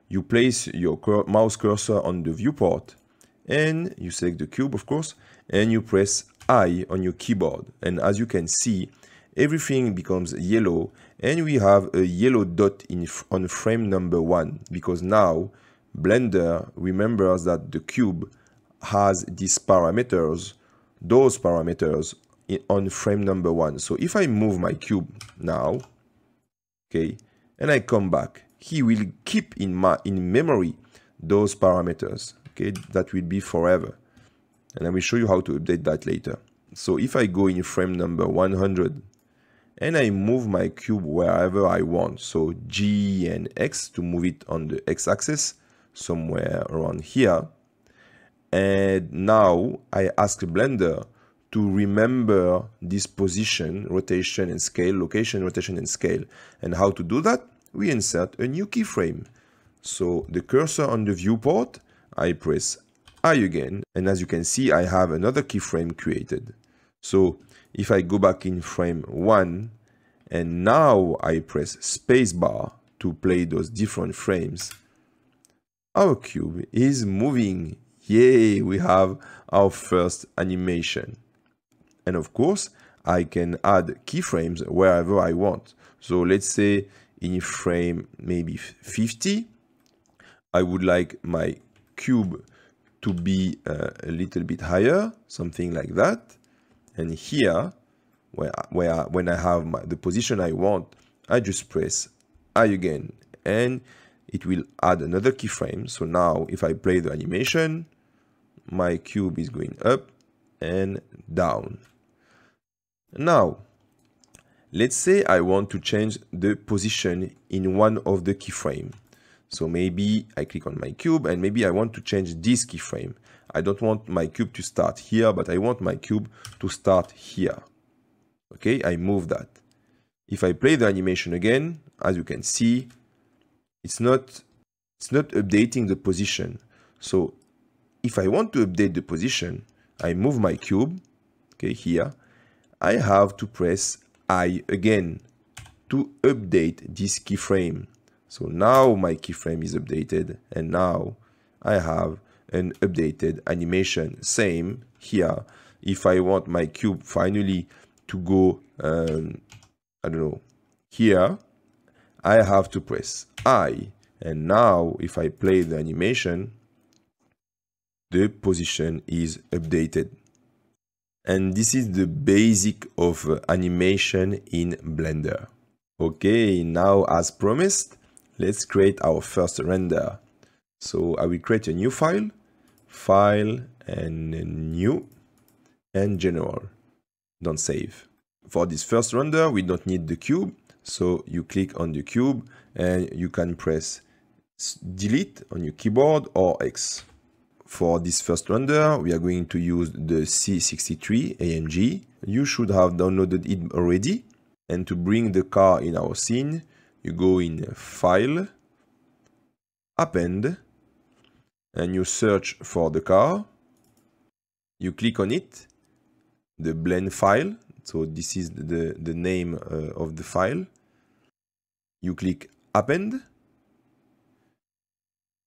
you place your cur- mouse cursor on the viewport, and you select the cube, of course, and you press I on your keyboard. And as you can see, everything becomes yellow, and we have a yellow dot in on frame number one, because now Blender remembers that the cube has these parameters, those parameters on frame number one. So if I move my cube now, okay, and I come back, he will keep in my in memory those parameters, okay, that will be forever, and I will show you how to update that later. So if I go in frame number one hundred and I move my cube wherever I want, so G and X to move it on the X-axis, somewhere around here, and now I ask Blender to remember this position, rotation and scale, location, rotation and scale. And how to do that? We insert a new keyframe. So the cursor on the viewport, I press I again, and as you can see, I have another keyframe created. So if I go back in frame one, and now I press spacebar to play those different frames, our cube is moving. Yay, we have our first animation. And of course, I can add keyframes wherever I want. So let's say in frame maybe fifty, I would like my cube to be uh, a little bit higher, something like that. And here, where, where when I have my, the position I want, I just press I again, and it will add another keyframe. So now if I play the animation, my cube is going up and down. Now, let's say I want to change the position in one of the keyframes. So maybe I click on my cube and maybe I want to change this keyframe. I don't want my cube to start here, but I want my cube to start here. Okay, I move that. If I play the animation again, as you can see, it's not, it's not updating the position. So if I want to update the position, I move my cube, okay, here, I have to press I again to update this keyframe. So now my keyframe is updated, and now I have an updated animation. Same here. If I want my cube finally to go, um, I don't know, here, I have to press I. And now if I play the animation, the position is updated. And this is the basic of animation in Blender. Okay, now as promised, let's create our first render. So I will create a new file, file and new and general. Don't save. For this first render, we don't need the cube. So you click on the cube and you can press delete on your keyboard or X. For this first render, we are going to use the C sixty-three A M G. You should have downloaded it already. And to bring the car in our scene, you go in File, Append, and you search for the car. You click on it, the blend file. So this is the, the name uh, of the file. You click Append.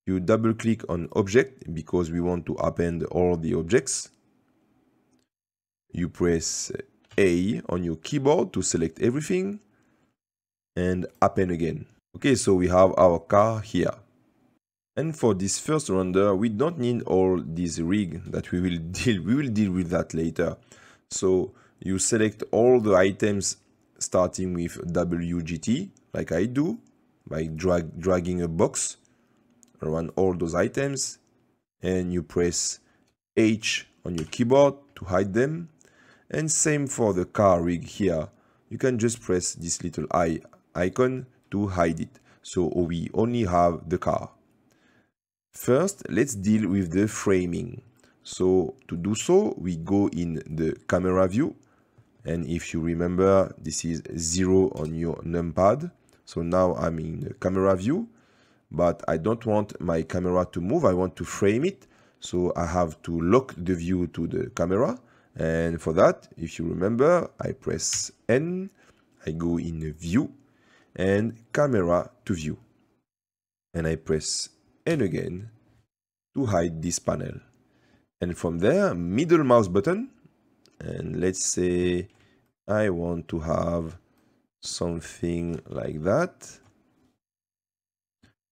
You double click on Object because we want to append all the objects. You press A on your keyboard to select everything. And append again. Okay, so we have our car here. And for this first render, we don't need all this rig that we will deal, we will deal with that later. So you select all the items starting with W G T, like I do, by drag, dragging a box around all those items, and you press H on your keyboard to hide them. And same for the car rig here. You can just press this little I icon to hide it. So we only have the car. First, let's deal with the framing. So to do so, we go in the camera view. And if you remember, this is zero on your numpad. So now I'm in the camera view, but I don't want my camera to move. I want to frame it. So I have to lock the view to the camera. And for that, if you remember, I press N, I go in view and camera to view. And I press N again to hide this panel. And from there, middle mouse button. And let's say I want to have something like that.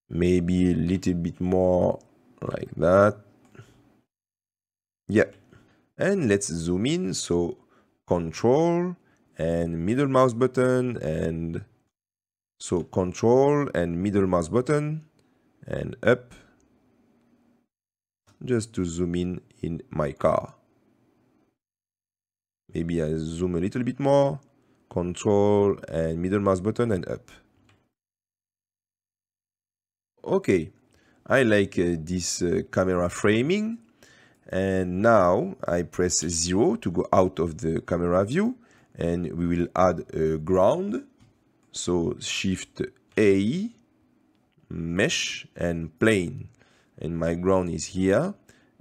Maybe a little bit more like that. Yeah. And let's zoom in, so control and middle mouse button and So control and middle mouse button and up, just to zoom in in my car. Maybe I zoom a little bit more, control and middle mouse button and up. Okay, I like uh, this uh, camera framing, and now I press zero to go out of the camera view, and we will add a ground. So shift A, mesh and plane, and my ground is here,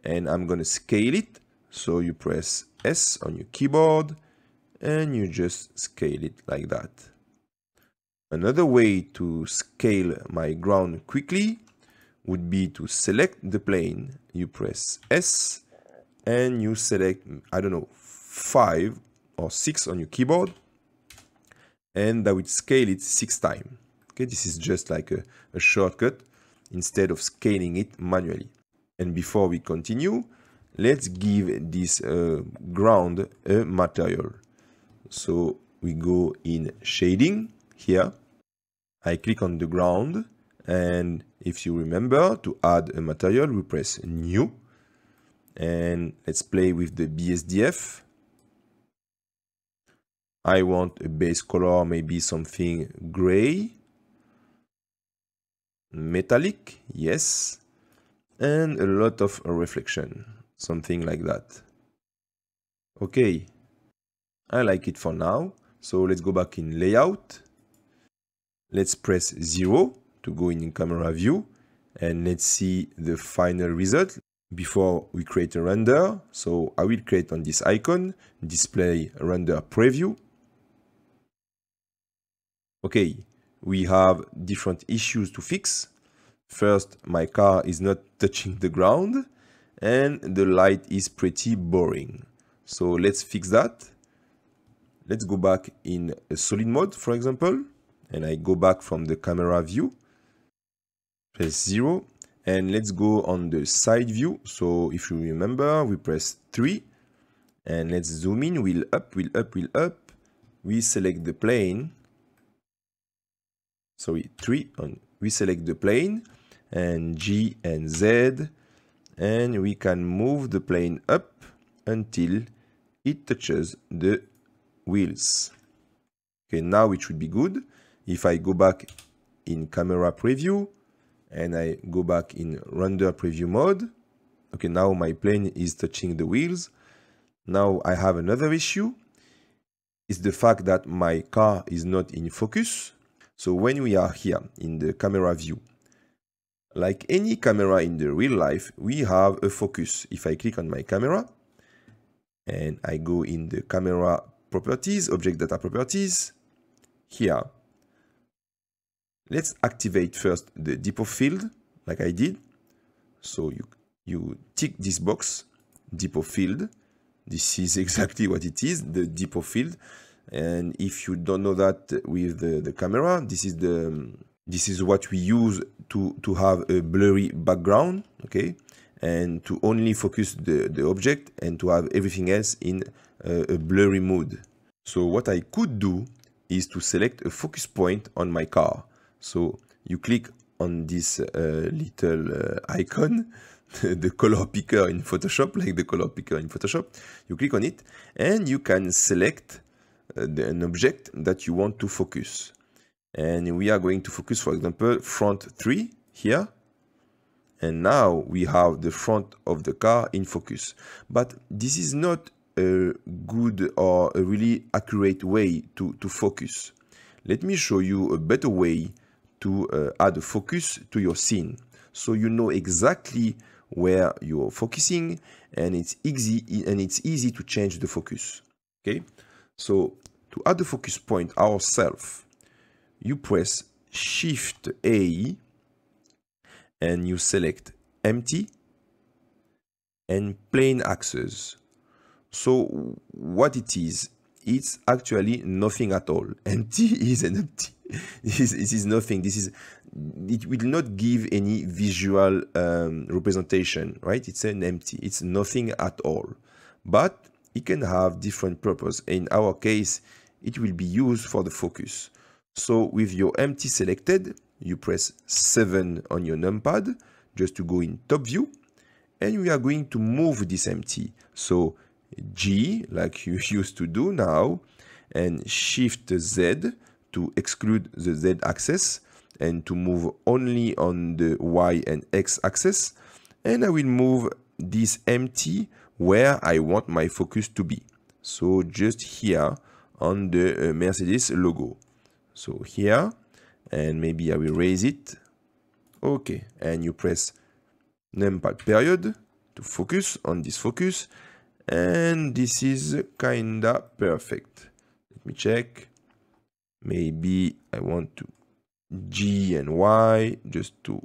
and I'm gonna scale it. So you press S on your keyboard and you just scale it like that. Another way to scale my ground quickly would be to select the plane. You press S and you select, I don't know, five or six on your keyboard, and that would scale it six times. Okay, this is just like a, a shortcut instead of scaling it manually. And before we continue, let's give this uh, ground a material. So we go in shading here. I click on the ground, and if you remember, to add a material, we press new. And let's play with the B S D F. I want a base color, maybe something gray. Metallic, yes. And a lot of reflection, something like that. Okay, I like it for now. So let's go back in layout. Let's press zero to go in camera view, and let's see the final result before we create a render. So I will create on this icon, display render preview. Okay, we have different issues to fix. First, my car is not touching the ground and the light is pretty boring. So let's fix that. Let's go back in a solid mode, for example, and I go back from the camera view, press zero, and let's go on the side view. So if you remember, we press three and let's zoom in, wheel up, wheel up, wheel up. We select the plane. Sorry, three, on. We select the plane, and G and Z, and we can move the plane up until it touches the wheels. Okay, now it should be good. If I go back in camera preview and I go back in render preview mode, okay, now my plane is touching the wheels. Now I have another issue. It's the fact that my car is not in focus. So when we are here in the camera view, like any camera in the real life, we have a focus. If I click on my camera and I go in the camera properties, object data properties, here, let's activate first the depot field like I did. So you, you tick this box, depot field. This is exactly what it is, the depot field. And if you don't know that with the, the camera, this is the this is what we use to to have a blurry background, okay, and to only focus the the object and to have everything else in a, a blurry mode. So what I could do is to select a focus point on my car. So you click on this uh, little uh, icon, the color picker in Photoshop, like the color picker in Photoshop. You click on it and you can select an object that you want to focus, and we are going to focus, for example, front three here, and now we have the front of the car in focus. But this is not a good or a really accurate way to, to focus. Let me show you a better way to uh, add a focus to your scene, so you know exactly where you're focusing, and it's easy and it's easy to change the focus. Okay, so to add the focus point ourselves, you press Shift A and you select empty and plane axes. So what it is, it's actually nothing at all. Empty is an empty. This is nothing. This is, it will not give any visual um, representation, right? It's an empty. It's nothing at all. But it can have different purpose. In our case, it will be used for the focus. So with your empty selected, you press seven on your numpad just to go in top view, and we are going to move this empty. So G, like you used to do now, and Shift Z to exclude the Z axis and to move only on the Y and X axis. And I will move this empty where I want my focus to be. So just here on the uh, Mercedes logo. So here, and maybe I will raise it. Okay, and you press numpad period to focus on this focus. And this is kinda perfect. Let me check. Maybe I want to G and Y just to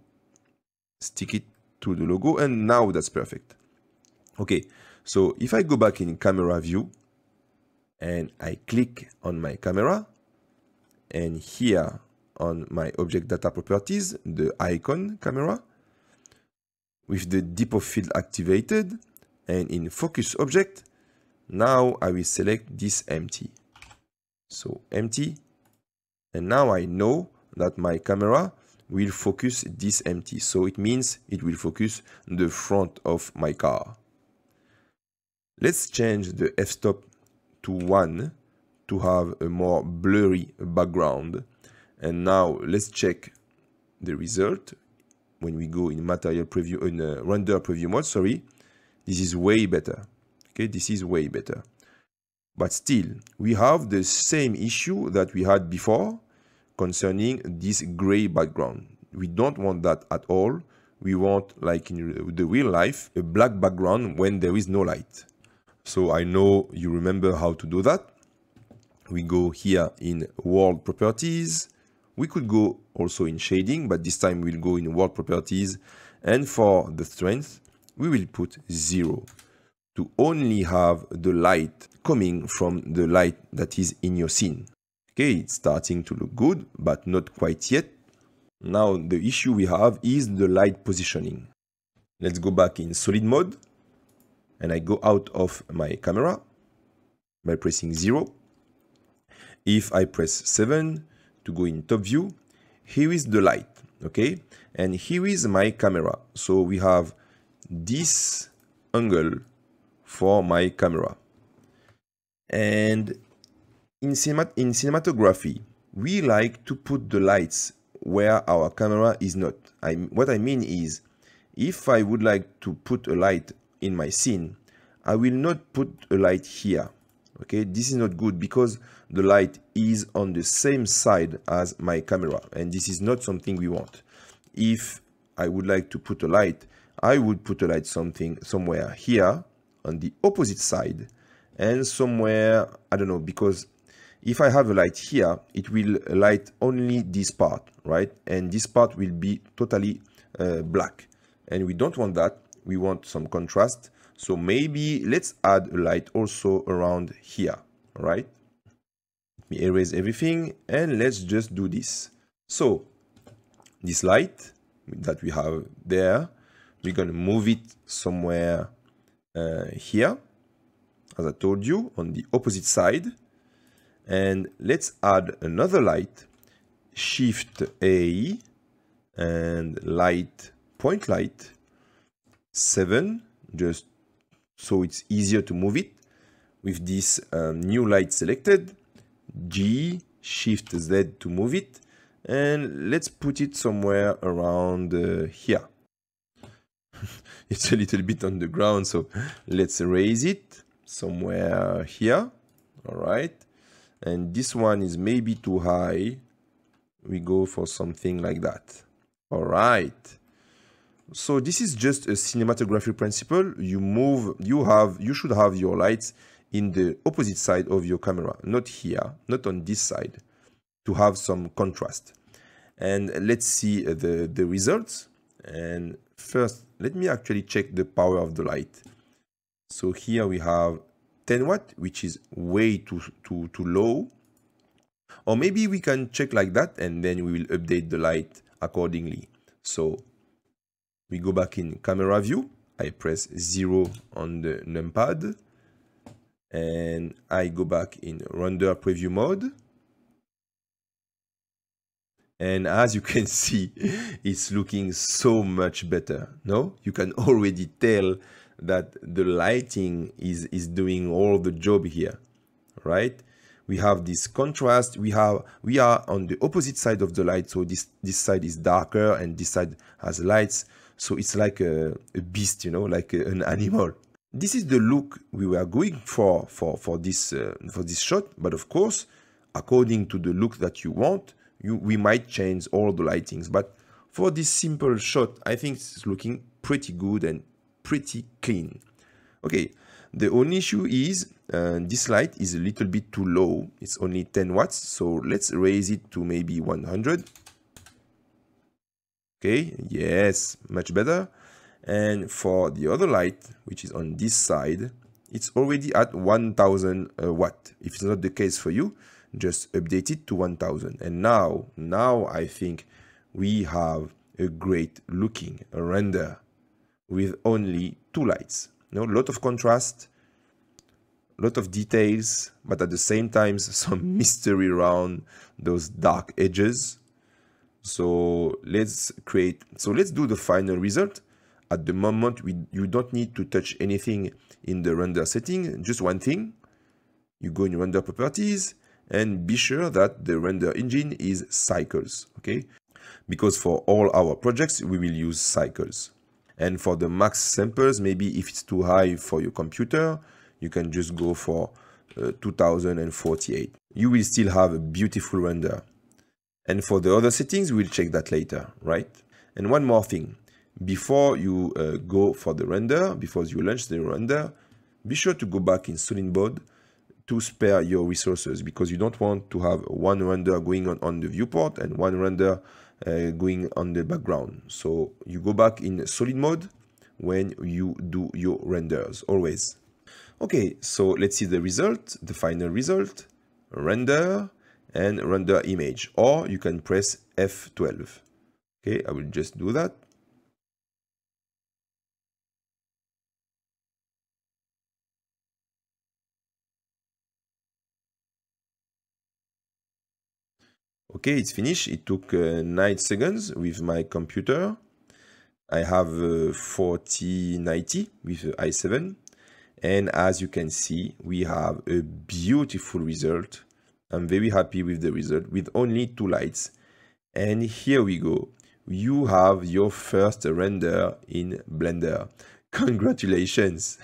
stick it to the logo, and now that's perfect. Okay, so if I go back in camera view and I click on my camera, and here on my object data properties, the icon camera, with the depth of field activated, and in focus object, now I will select this empty. So empty, and now I know that my camera will focus this empty. So it means it will focus the front of my car. Let's change the f-stop to one to have a more blurry background. And now let's check the result. When we go in material preview, in uh, render preview mode, sorry, this is way better. Okay, this is way better. But still, we have the same issue that we had before concerning this gray background. We don't want that at all. We want, like in the real life, a black background when there is no light. So I know you remember how to do that. We go here in world properties. We could go also in shading, but this time we'll go in world properties. And for the strength, we will put zero to only have the light coming from the light that is in your scene. Okay, it's starting to look good, but not quite yet. Now the issue we have is the light positioning. Let's go back in solid mode, and I go out of my camera by pressing zero. If I press seven to go in top view, here is the light, okay? And here is my camera. So we have this angle for my camera. And in, cinemat in cinematography, we like to put the lights where our camera is not. I, what I mean is, if I would like to put a light in my scene, I will not put a light here. Okay, this is not good because the light is on the same side as my camera, and this is not something we want. If I would like to put a light, I would put a light something somewhere here on the opposite side, and somewhere, I don't know, because if I have a light here, it will light only this part, right? And this part will be totally uh, black, and we don't want that. We want some contrast. So maybe let's add a light also around here, right? Let me erase everything and let's just do this. So this light that we have there, we're gonna move it somewhere uh, here, as I told you, on the opposite side. And let's add another light, Shift A and light, point light, seven, just so it's easier to move it. With this um, new light selected, G, Shift Z to move it, and let's put it somewhere around uh, here. It's a little bit on the ground, so let's erase it somewhere here. All right, and this one is maybe too high. We go for something like that. All right. So this is just a cinematography principle. You move, you have, you should have your lights in the opposite side of your camera, not here, not on this side, to have some contrast. And let's see the, the results. And first, let me actually check the power of the light. So here we have ten watt, which is way too, too, too low. Or maybe we can check like that, and then we will update the light accordingly. So we go back in camera view, I press zero on the numpad, and I go back in render preview mode, And as you can see, it's looking so much better. No, you can already tell that the lighting is, is doing all the job here, right? We have this contrast. We have, we are on the opposite side of the light. So this, this side is darker and this side has lights. So it's like a, a beast, you know, like a, an animal. This is the look we were going for, for, for this, uh, for this shot. But of course, according to the look that you want, you, we might change all the lightings. But for this simple shot, I think it's looking pretty good and pretty clean. Okay. The only issue is uh, this light is a little bit too low. It's only ten watts. So let's raise it to maybe one hundred. Okay. Yes, much better. And for the other light, which is on this side, it's already at one thousand uh, watt. If it's not the case for you, just update it to one thousand. And now, now I think we have a great looking render with only two lights. No, a lot of contrast, a lot of details, but at the same time, some mystery around those dark edges. So let's create, so let's do the final result. At the moment, we, you don't need to touch anything in the render setting. Just one thing, you go in render properties and be sure that the render engine is Cycles, okay? Because for all our projects, we will use Cycles. And for the max samples, maybe if it's too high for your computer, you can just go for uh, two thousand forty-eight. You will still have a beautiful render. And for the other settings, we'll check that later, right? And one more thing, before you uh, go for the render, before you launch the render, be sure to go back in solid mode to spare your resources, because you don't want to have one render going on on the viewport and one render Uh, going on the background. So you go back in solid mode when you do your renders always. Okay, so let's see the result, the final result, render and render image, or you can press F twelve. Okay, I will just do that. Okay, it's finished. It took uh, nine seconds with my computer. I have uh, forty ninety with uh, i seven. And as you can see, we have a beautiful result. I'm very happy with the result with only two lights. And here we go. You have your first render in Blender. Congratulations.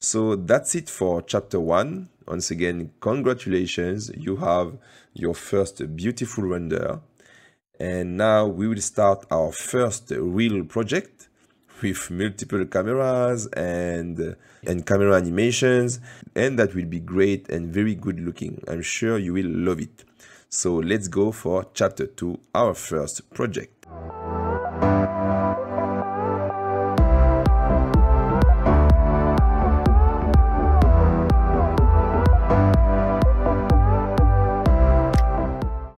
So that's it for chapter one. Once again, congratulations, you have your first beautiful render. And now we will start our first real project with multiple cameras and, and camera animations. And that will be great and very good looking. I'm sure you will love it. So let's go for chapter two, our first project.